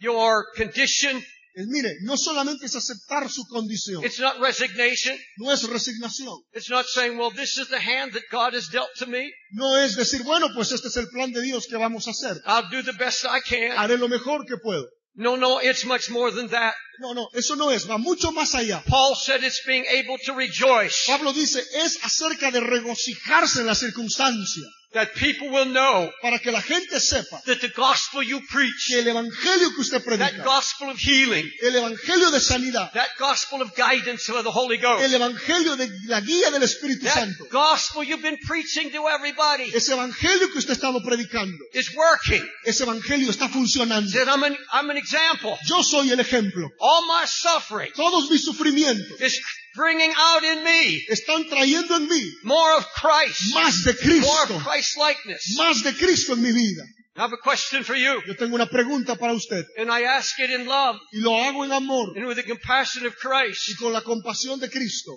your condition. Mire, no solamente es aceptar su condición. It's not resignation. No es resignación. It's not saying, well, this is the hand that God has dealt to me. No es decir, bueno, pues este es el plan de Dios que vamos a hacer. I'll do the best I can. Haré lo mejor que puedo. No, it's much more than that. No, eso no es, va mucho más allá. Paul said it's being able to rejoice. Pablo dice, es acerca de regocijarse en la circunstancia. That people will know para que la gente sepa that the gospel you preach, que el evangelio que usted predica, that gospel of healing, el evangelio de sanidad, that gospel of guidance of the Holy Ghost, el evangelio de la guía del Espíritu Santo, that gospel you've been preaching to everybody, ese evangelio que usted ha estado predicando, is working. Ese evangelio está funcionando. That I'm an example. Yo soy el ejemplo. All my suffering, todos mis sufrimientos, is bringing out in me, están trayendo en mí, more of Christ, más de Cristo, more of Christ likeness, más de Cristo en mi vida. I have a question for you. Yo tengo una pregunta para usted. And I ask it in love, y lo hago en amor, and with the compassion of Christ, y con la compasión de Cristo.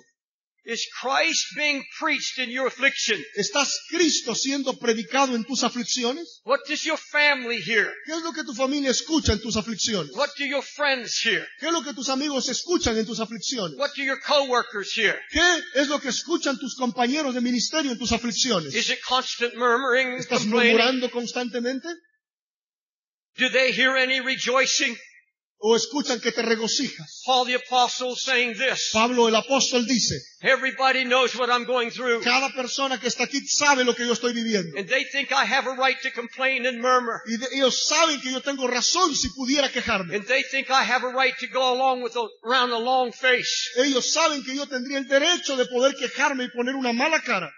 Is Christ being preached in your affliction? ¿Estás Cristo siendo predicado en tus aflicciones? What does your family hear? ¿Qué es lo que tu familia escucha en tus aflicciones? What do your friends hear? ¿Qué es lo que tus amigos escuchan en tus aflicciones? What do your coworkers hear? ¿Qué es lo que escuchan tus compañeros de ministerio en tus aflicciones? Is it constant murmuring? ¿Estás murmurando constantemente? Do they hear any rejoicing? o escuchan que te regocijas. Paul the apostle saying this. Pablo el apóstol dice. Everybody knows what I'm going through. Cada persona que está aquí sabe lo que yo estoy viviendo. And they think I have a right to complain and murmur. Y ellos saben que yo tengo razón si pudiera quejarme. And they think I have a right to go along with around a long face. Ellos saben que yo tendría el derecho de poder quejarme y poner una mala cara.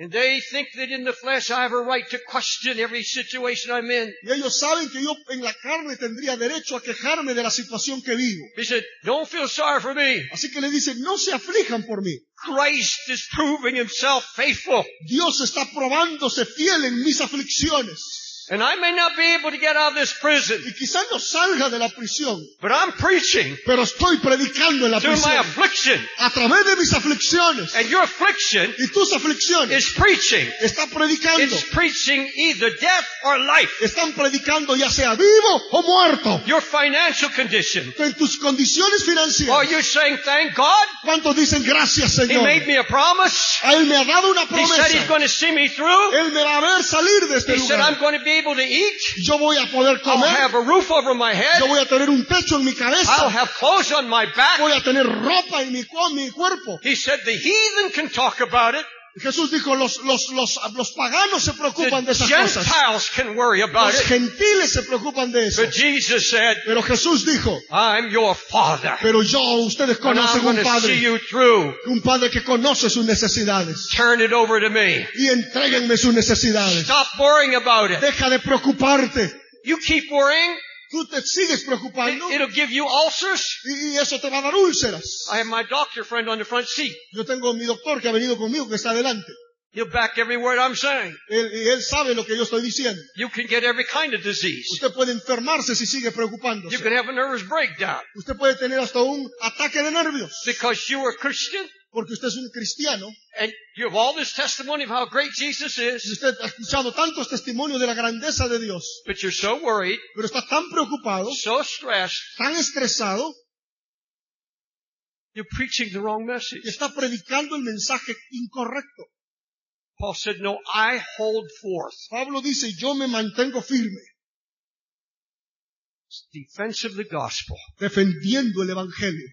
And they think that in the flesh I have a right to question every situation I'm in. Y ellos saben que yo en la carne tendría derecho a quejarme de la situación que vivo. He said, "Don't feel sorry for me." Así que le dicen, no se aflijan por mí. Christ is proving himself faithful. Dios está probándose fiel en mis aflicciones. And I may not be able to get out of this prison. Y quizás no salga de la prisión. But I'm preaching. Pero estoy predicando en la prisión. Through my affliction. A través de mis aflicciones. And your affliction. Y tus aflicciones. Is preaching. Está predicando. It's preaching either death or life. Están predicando ya sea vivo o muerto. Your financial condition. En tus condiciones financieras. Are you saying thank God? ¿Cuántos dicen gracias Señor? He made me a promise. Él me ha dado una promesa. He said he's going to see me through. Él me va a ver salir de este lugar. He said I'm going to be able to eat. Yo voy a poder comer. I'll have a roof over my head. Yo voy a tener un techo en mi cabeza. I'll have clothes on my back. Voy a tener ropa en mi cuerpo. He said the heathen can talk about it. Jesús dijo, los paganos se preocupan de esas cosas. Los gentiles se preocupan de eso. Pero Jesús dijo, pero yo, ustedes conocen un padre que conoce sus necesidades. Y entréguenme sus necesidades. Deja de preocuparte. Tú te sigues preocupando. It'll give you ulcers. Y eso te va a dar úlceras. I have my doctor friend on the front seat. Yo tengo mi doctor que ha venido conmigo que está adelante. He'll back every word I'm saying. Él sabe lo que yo estoy diciendo. You can get every kind of disease. Usted puede enfermarse si sigue preocupándose. You can have a nervous breakdown. Usted puede tener hasta un ataque de nervios. Because you are Christian. Porque usted es un cristiano. And you have all this testimony of how great Jesus is. Y usted ha escuchado tantos testimonios de la grandeza de Dios. But you're so worried. Pero está tan preocupado. So stressed. Tan estresado. You're preaching the wrong message. Y está predicando el mensaje incorrecto. Paul said, no, I hold forth. Pablo dice, yo me mantengo firme. It's defense of the gospel. Defendiendo el evangelio.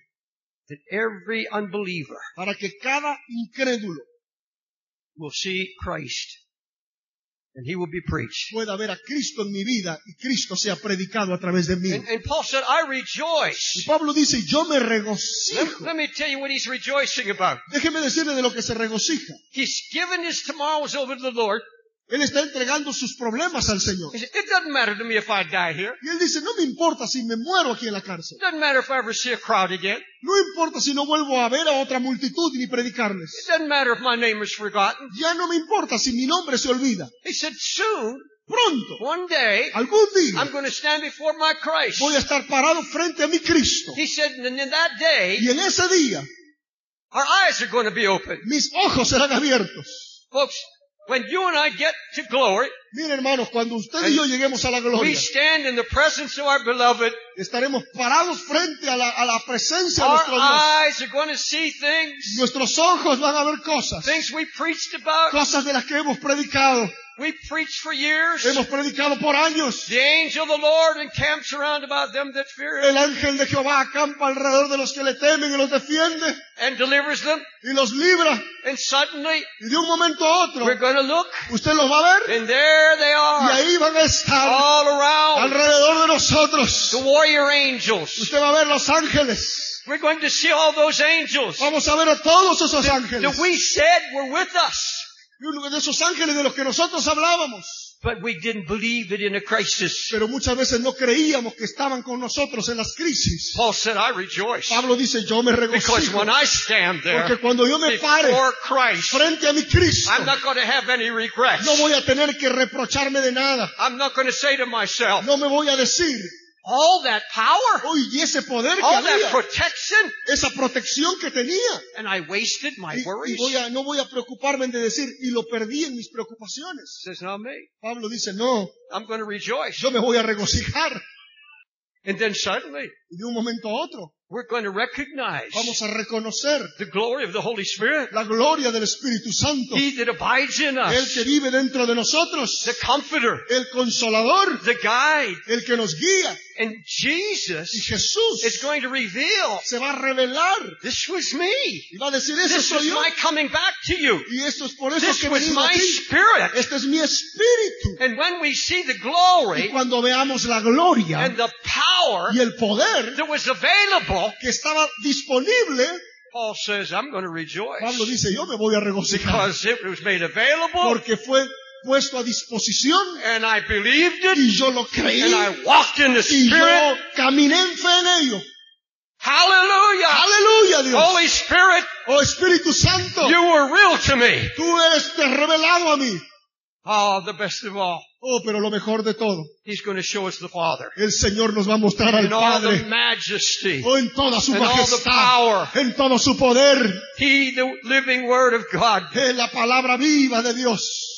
That every unbeliever para que cada incrédulo will see Christ and he will be preached. Pueda ver a Cristo en mi vida y Cristo sea predicado a través de mí. And Paul said, I rejoice. Y Pablo dice, yo me regocijo. Let me tell you what he's rejoicing about. Déjeme decirle de lo que se regocija. He's given his tomorrows over to the Lord. Él está entregando sus problemas al Señor. It doesn't matter to me if I die here. Y él dice, no me importa si me muero aquí en la cárcel. It doesn't matter if I ever see a crowd again. No importa si no vuelvo a ver a otra multitud ni predicarles. It doesn't matter if my name is forgotten. Ya no me importa si mi nombre se olvida. He said, soon, pronto, one day, algún día, I'm going to stand before my Christ. Voy a estar parado frente a mi Cristo. He said, and in that day, y en ese día, our eyes are going to be open. Mis ojos serán abiertos. Folks, when you and I get to glory, miren hermanos, cuando usted y yo lleguemos a la gloria, we stand in the presence of our beloved. Estaremos parados frente a la presencia de nuestro Dios. Our eyes are going to see things. Nuestros ojos van a ver cosas. Things we preached about. Cosas de las que hemos predicado. We preached for years. Hemos predicado por años. The angel of the Lord encamps around about them that fear him. El ángel de Jehová acampa alrededor de los que le temen y los defiende. And delivers them. Y los libra. And suddenly, y de un momento a otro, we're going to look. Usted los va a ver. And there they are. Y ahí van a estar. All around. Alrededor de nosotros. The warrior angels. Usted va a ver los ángeles. We're going to see all those angels. Vamos a ver a todos esos ángeles. That we said were with us. De esos ángeles de los que nosotros hablábamos. But we didn't believe it in a crisis. Pero muchas veces no creíamos que estaban con nosotros en las crisis. Paul said, I rejoice. Pablo dice, yo me regocijo. Because when I stand there, porque cuando yo me pare Christ, frente a mi Cristo, I'm not going to have any regrets. No voy a tener que reprocharme de nada. I'm not going to say to myself, no me voy a decir, all that power, y ese poder all que había, that protection, esa protección que tenía, and I wasted my worries. No voy a preocuparme de decir y lo perdí en mis preocupaciones. Says not me. Pablo dice no. I'm going to rejoice. Yo me voy a regocijar. And then suddenly, y de un momento a otro, we're going to recognize vamos a reconocer the glory of the Holy Spirit, la gloria del Espíritu Santo, He that abides in us, el que vive dentro de nosotros, the Comforter, el Consolador, the Guide, el que nos guía. And Jesus is going to reveal, se va a revelar, this was me, y va a decir, eso this soy was yo. My coming back to you, y esto es por eso this que was my aquí. Spirit, este es mi espíritu. And when we see the glory, y cuando veamos la gloria, and the power, y el poder, that was available, que estaba disponible, Paul says, I'm going to rejoice, Pablo dice, yo me voy a regocijar, because it was made available, porque fue puesto a disposición, and I believed it, y yo lo creí, and I walked in the Spirit, y yo caminé en fe en ello. Hallelujah! Hallelujah, Dios. Holy Spirit, oh Espíritu Santo, you were real to me. Tú eres revelado a mí. Oh, the best of all. Oh, pero lo mejor de todo. He's going to show us the Father. El Señor nos va a mostrar al Padre. In all the majesty. Oh, en toda su majestad. En todo su poder. He, the living Word of God. La palabra viva de Dios.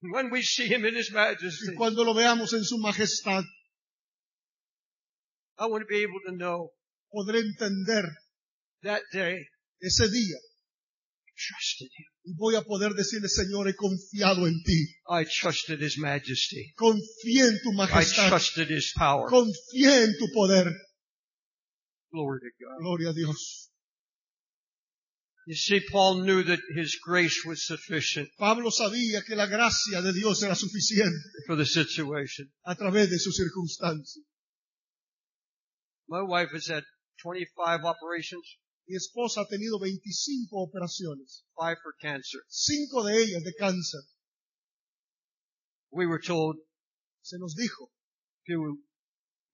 When we see him in his majesty, y cuando lo veamos en su majestad, I want to be able to know, podré entender, that day, ese día, I trusted him. Y voy a poder decirle, Señor, he confiado en ti. I trusted his majesty. Confié en tu majestad. I trusted his power. Confié en tu poder. Glory to God. Gloria a Dios. You see, Paul knew that his grace was sufficient. Pablo sabía que la gracia de Dios era suficiente for the situation. A través de su circunstancia. My wife has had 25 operations. Mi esposa ha tenido 25 operaciones. 5 for cancer. 5 de ellas de cáncer. We were told, se nos dijo, a few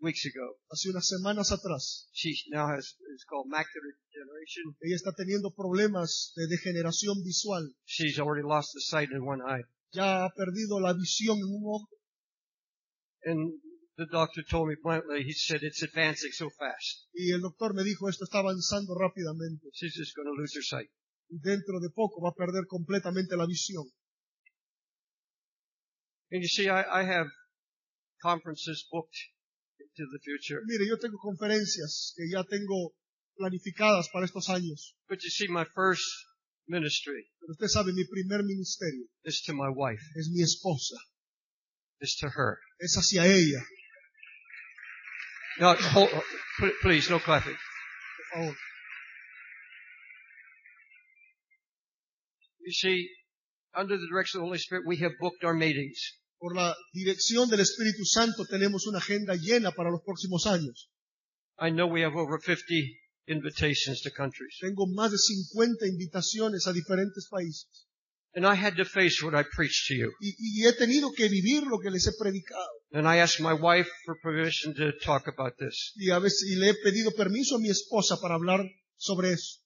weeks ago, hace unas semanas atrás, she now has, it's called macular degeneration. Ella está teniendo problemas de degeneración visual. She's already lost the sight in one eye. Ya ha perdido la visión en un ojo. And the doctor told me bluntly, he said, it's advancing so fast. Y el doctor me dijo, esto está avanzando rápidamente. She's just going to lose her sight. Y dentro de poco va a perder completamente la visión. And you see, I have conferences booked to the future. Mire, yo tengo conferencias que ya tengo planificadas para estos años. But you see, my first ministry, pero usted sabe, mi primer ministerio, is to my wife. Es mi esposa. Is to her. Es hacia ella. No, hold, please, no clapping. Por favor. You see, under the direction of the Holy Spirit, we have booked our meetings. Por la dirección del Espíritu Santo tenemos una agenda llena para los próximos años. I know we have over 50 invitations to countries. Tengo más de 50 invitaciones a diferentes países. And I had to face what I preached to you. Y he tenido que vivir lo que les he predicado. And I asked my wife for permission to talk about this. Y a veces le he pedido permiso a mi esposa para hablar sobre eso.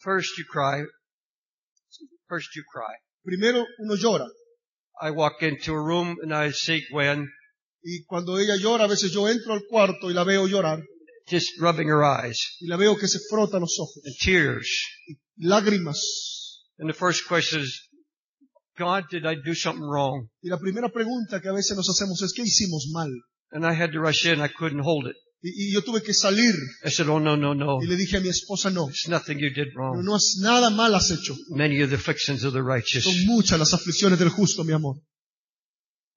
First you cry. Primero uno llora. I walk into a room and I see Gwen. Y cuando ella llora, a veces yo entro al cuarto y la veo llorar. Just rubbing her eyes. Y la veo que se frota los ojos. And tears. Y lágrimas. And the first question is, God, did I do something wrong? Y la primera pregunta que a veces nos hacemos es, ¿qué hicimos mal? And I had to rush in. I couldn't hold it. Y yo tuve que salir. I said, oh, no. Y le dije a mi esposa, no. It's nothing you did wrong. No, nada mal has hecho. Many of the afflictions of the righteous. Son muchas las aflicciones del justo, mi amor.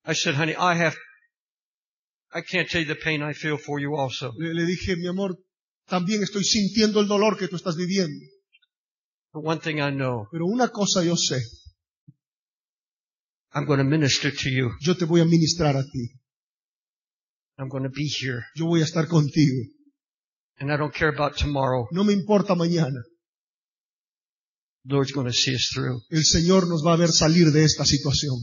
I said, honey, I can't tell you the pain I feel for you also. Le dije, mi amor, también estoy sintiendo el dolor que tú estás viviendo. But one thing I know. Pero una cosa yo sé. I'm going to minister to you. Yo te voy a ministrar a ti. I'm going to be here. Yo voy a estar contigo. And I don't care about tomorrow. No me importa mañana. The Lord's going to see us through. El Señor nos va a ver salir de esta situación.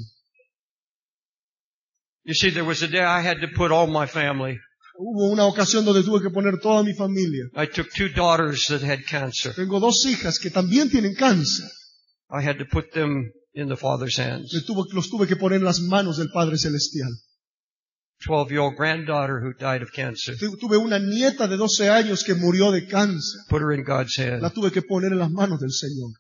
You see, there was a day I had to put all my family. Hubo una ocasión donde tuve que poner toda mi familia. I took 2 daughters that had cancer. Tengo 2 hijas que también tienen cáncer. I had to put them in the Father's hands. Los tuve que poner en las manos del Padre Celestial. 12-year-old granddaughter who died of cancer. Tuve una nieta de 12 años que murió de cáncer. Put her in God's hand. La tuve que poner en las manos del Señor.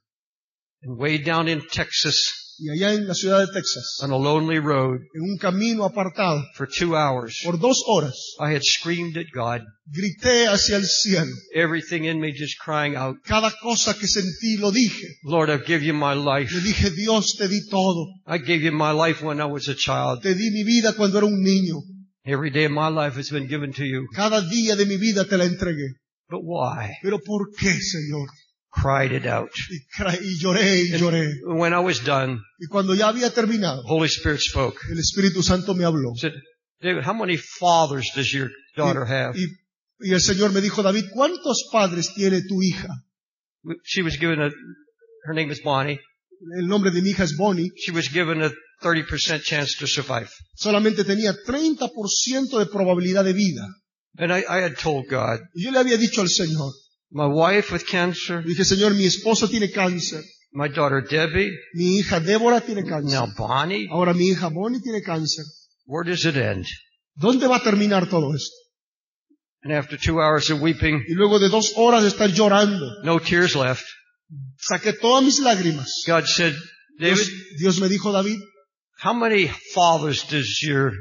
And way down in Texas. Y allá en la ciudad de Texas, on a lonely road, en un camino apartado, for 2 hours, por 2 horas, I had screamed at God. Grité hacia el cielo. Everything in me just crying out. Cada cosa que sentí lo dije. Lord, I give you my life. Le dije, Dios, te di todo. I gave you my life when I was a child. Te di mi vida cuando era un niño. Every day of my life has been given to you. Cada día de mi vida te la entregué. But why? Pero ¿por qué, Señor? Cried it out. Y lloré. And when I was done, y cuando ya había terminado, Holy Spirit spoke. El Espíritu Santo me habló. Said, David, how many fathers does your daughter have? Y el Señor me dijo, David, ¿cuántos padres tiene tu hija? She was given her name is Bonnie. El nombre de mi hija es Bonnie. She was given a 30% chance to survive. Solamente tenía 30% de probabilidad de vida. And I had told God. Y yo le había dicho al Señor. My wife with cancer. Dije, Señor, mi esposa tiene cáncer. My daughter Debbie. Mi hija Deborah tiene cáncer. Now Bonnie. Ahora mi hija Bonnie tiene cáncer. Where does it end? ¿Dónde va a terminar todo esto? And after 2 hours of weeping, y luego de 2 horas de estar llorando, no tears left. Saqué todas mis lágrimas. God said, David, Dios me dijo, David, how many fathers does your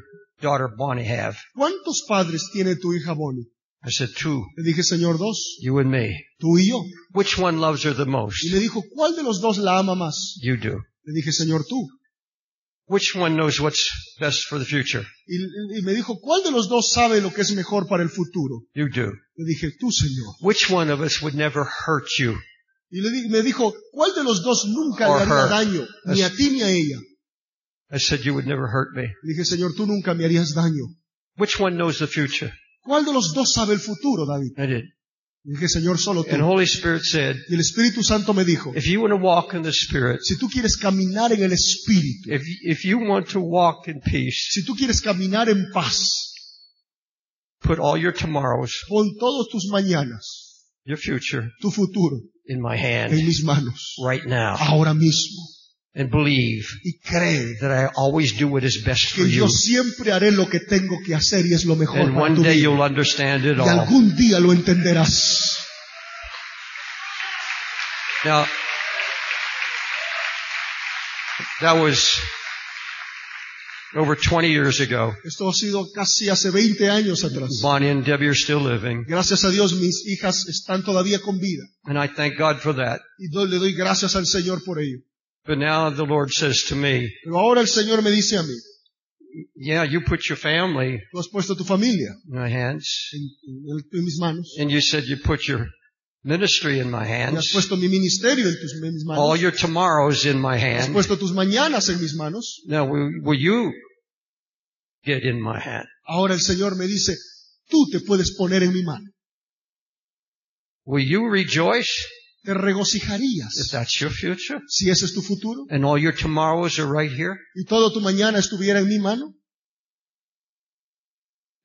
daughter Bonnie have? ¿Cuántos padres tiene tu hija Bonnie? I said, 2. Le dije, Señor, 2. You and me. Tú y yo. Which one loves her the most? Y le dijo, ¿cuál de los dos la ama más? You do. Le dije, Señor, tú. Which one knows what's best for the future? Y me dijo, ¿cuál de los dos sabe lo que es mejor para el futuro? You do. Le dije, tú, Señor. Which one of us would never hurt you? Y me dijo, ¿cuál de los dos nunca le haría daño, ni a ti ni a ella? I said, you would never hurt me. Le dije, Señor, tú nunca me harías daño. Which one knows the future? ¿Cuál de los dos sabe el futuro, David? I did. Le dije, Señor, solo tú. And Holy Spirit said, y el Espíritu Santo me dijo, if you want to walk in the Spirit, si tú quieres caminar en el Espíritu, if you want to walk in peace, si tú quieres caminar en paz, put all your tomorrows, pon todos tus mañanas, your future, tu futuro, in my hand, en mis manos, right now, ahora mismo, and believe, y cree, that I always do what is best for you. Que yo siempre haré lo que tengo que hacer y es lo mejor and para one tu day vida. You'll understand it all. Y algún día lo entenderás. Now, that was over 20 years ago. Esto ha sido casi hace 20 años atrás. Bonnie and Debbie are still living. Gracias a Dios, mis hijas están todavía con vida. And I thank God for that. Y le doy gracias al Señor por ello. But now the Lord says to me, pero ahora el Señor me dice a mí, yeah, you put your family, tú has puesto tu familia, in my hands, en mis manos, and you said you put your ministry in my hands, has puesto mi ministerio en mis manos, all your tomorrows in my hands, has puesto tus mañanas en mis manos, now will you get in my hand? Ahora el Señor me dice, tú te puedes poner en mi mano. Will you rejoice? Te regocijarías. If that's your future, si ese es tu futuro, and all your tomorrows are right here, y todo tu mañana estuviera en mi mano.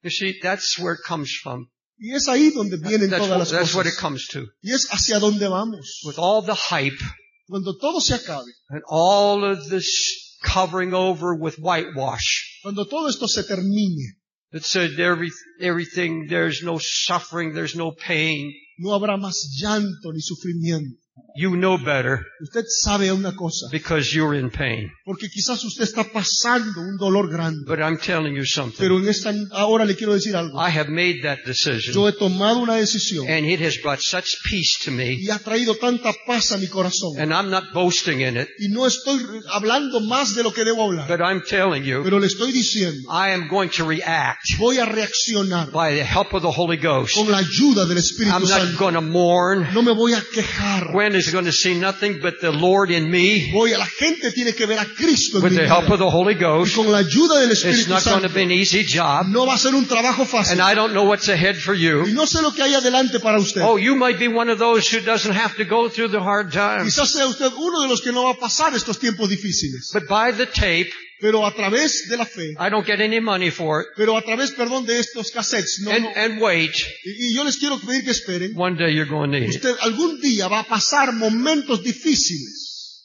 You see, that's where it comes from. Y es ahí donde vienen todas las cosas. That's what it comes to. Y es hacia donde vamos. With all the hype, cuando todo se acabe, and all of this covering over with whitewash, cuando todo esto se termine, that said everything, there's no suffering, there's no pain. No habrá más llanto ni sufrimiento. You know better. Usted sabe una cosa. Because you're in pain. Porque quizás usted está pasando un dolor grande. But I'm telling you something. Pero en esta ahora le quiero decir algo. I have made that decision. Yo he tomado una decisión. And it has brought such peace to me. Y ha traído tanta paz a mi corazón. And I'm not boasting in it. Y no estoy hablando más de lo que debo hablar. But I'm telling you. Pero le estoy diciendo. I am going to react. Voy a reaccionar. By the help of the Holy Ghost. Con la ayuda del Espíritu Santo. I'm not going to mourn. No me voy a quejar. Gwen is going to see nothing but the Lord in me. La gente tiene que ver a Cristo en with mi the help vida. Of the Holy Ghost. Con la ayuda del Espíritu it's not Santo. Going to be an easy job. No va a ser un trabajo fácil. And I don't know what's ahead for you. Y no sé lo que hay adelante para usted. Oh, you might be one of those who doesn't have to go through the hard times. Quizás sea usted uno de los que no va a pasar estos tiempos difíciles. But by the tape, pero a través de la fe, I don't get any money for it. Pero a través, perdón, de estos cassettes, and wait. Y yo les quiero pedir que esperen. One day you're going to need it. Usted algún día va a pasar momentos difíciles.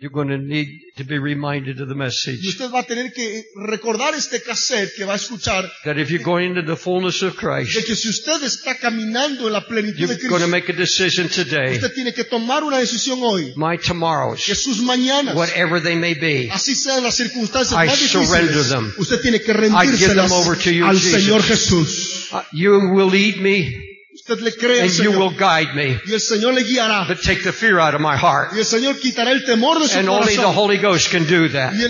You're going to need to be reminded of the message. Y usted va a tener que recordar este cassette que va a escuchar. That if you're going into the fullness of Christ, de que si usted está caminando en la plenitud de Cristo, you're going to make a decision today. Usted tiene que tomar una decisión hoy. My tomorrows, que sus mañanas, whatever they may be, así sean las circunstancias más difíciles, I surrender them. Usted tiene que rendírselas al Señor Jesús. You will lead me. And you will guide me. But take the fear out of my heart. And only the Holy Ghost can do that. You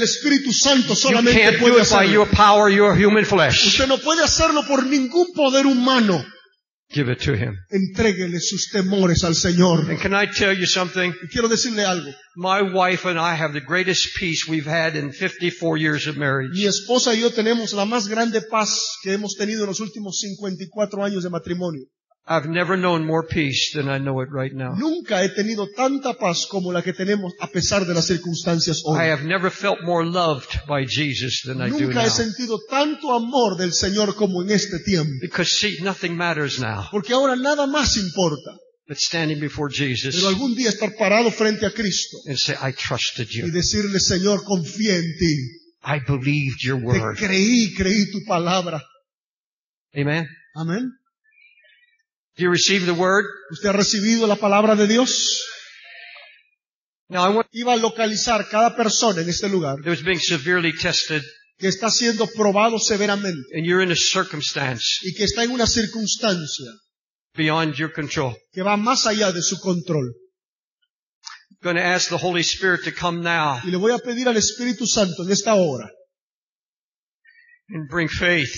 can't do it by your power, your human flesh. Give it to Him. And can I tell you something? My wife and I have the greatest peace we've had in 54 years of marriage. Mi esposa y yo tenemos la más grande paz que hemos tenido en los últimos 54 años de matrimonio. I've never known more peace than I know it right now. Nunca he tenido tanta paz como la que tenemos a pesar de las circunstancias hoy. I have never felt more loved by Jesus than I do now. Nunca he sentido tanto amor del Señor como en este tiempo. Because see, nothing matters now. Porque ahora nada más importa. But standing before Jesus. Pero algún día estar parado frente a Cristo. And say, I trusted you. Y decirle, Señor, confié en ti. I believed your word. Te creí tu palabra. Amen. Amen. Do you receive the word? ¿Usted ha recibido la palabra de Dios? Now, iba a localizar cada persona en este lugar que está siendo probado severamente y que está en una circunstancia que va más allá de su control. Y le voy a pedir al Espíritu Santo en esta hora and bring faith.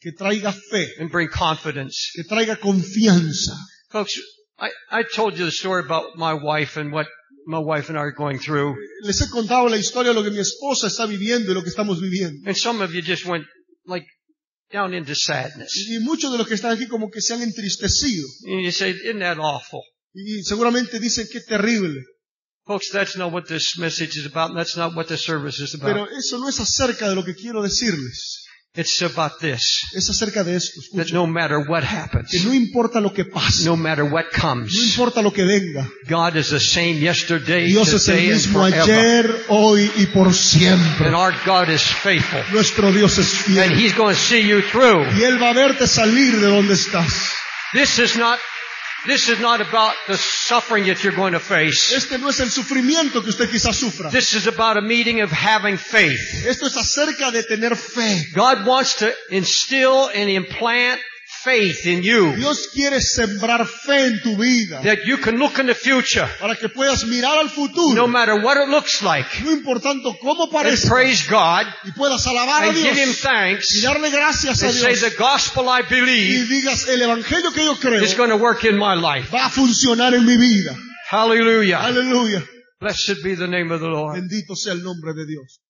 Que traiga fe. And bring confidence. Que traiga confianza. Folks, I told you the story about my wife and what my wife and I are going through. Les he contado la historia de lo que mi esposa está viviendo y lo que estamos viviendo. And some of you just went like down into sadness. Y muchos de los que están aquí como que se han entristecido. And you say, isn't that awful? Y seguramente dicen qué terrible. Folks, that's not what this message is about. And that's not what the service is about. Pero eso no es acerca de lo que quiero decirles. It's about this. Es acerca de esto. Escucha, that no matter what happens, que no importa lo que pase, no matter what comes, no importa lo que venga, God is the same yesterday, Dios es el mismo and forever. Ayer, hoy y por siempre. And our God is faithful. Nuestro Dios es fiel. And He's going to see you through. Y él va a verte salir de donde estás. This is not about the suffering that you're going to face. Este no es el sufrimiento que usted quizás sufra. This is about a meeting of having faith. Esto es acerca de tener fe. God wants to instill and implant faith in you. Dios quiere sembrar fe en tu vida. That you can look in the future. Para que puedas mirar al futuro. No matter what it looks like. No importando cómo parezca. And praise God. Y puedas alabar a Dios. And give Him thanks. Y darle gracias a Dios. And say the gospel I believe. Y digas el evangelio que yo creo. Is going to work in my life. Va a funcionar en mi vida. Hallelujah. Hallelujah. Blessed be the name of the Lord. Bendito sea el nombre de Dios.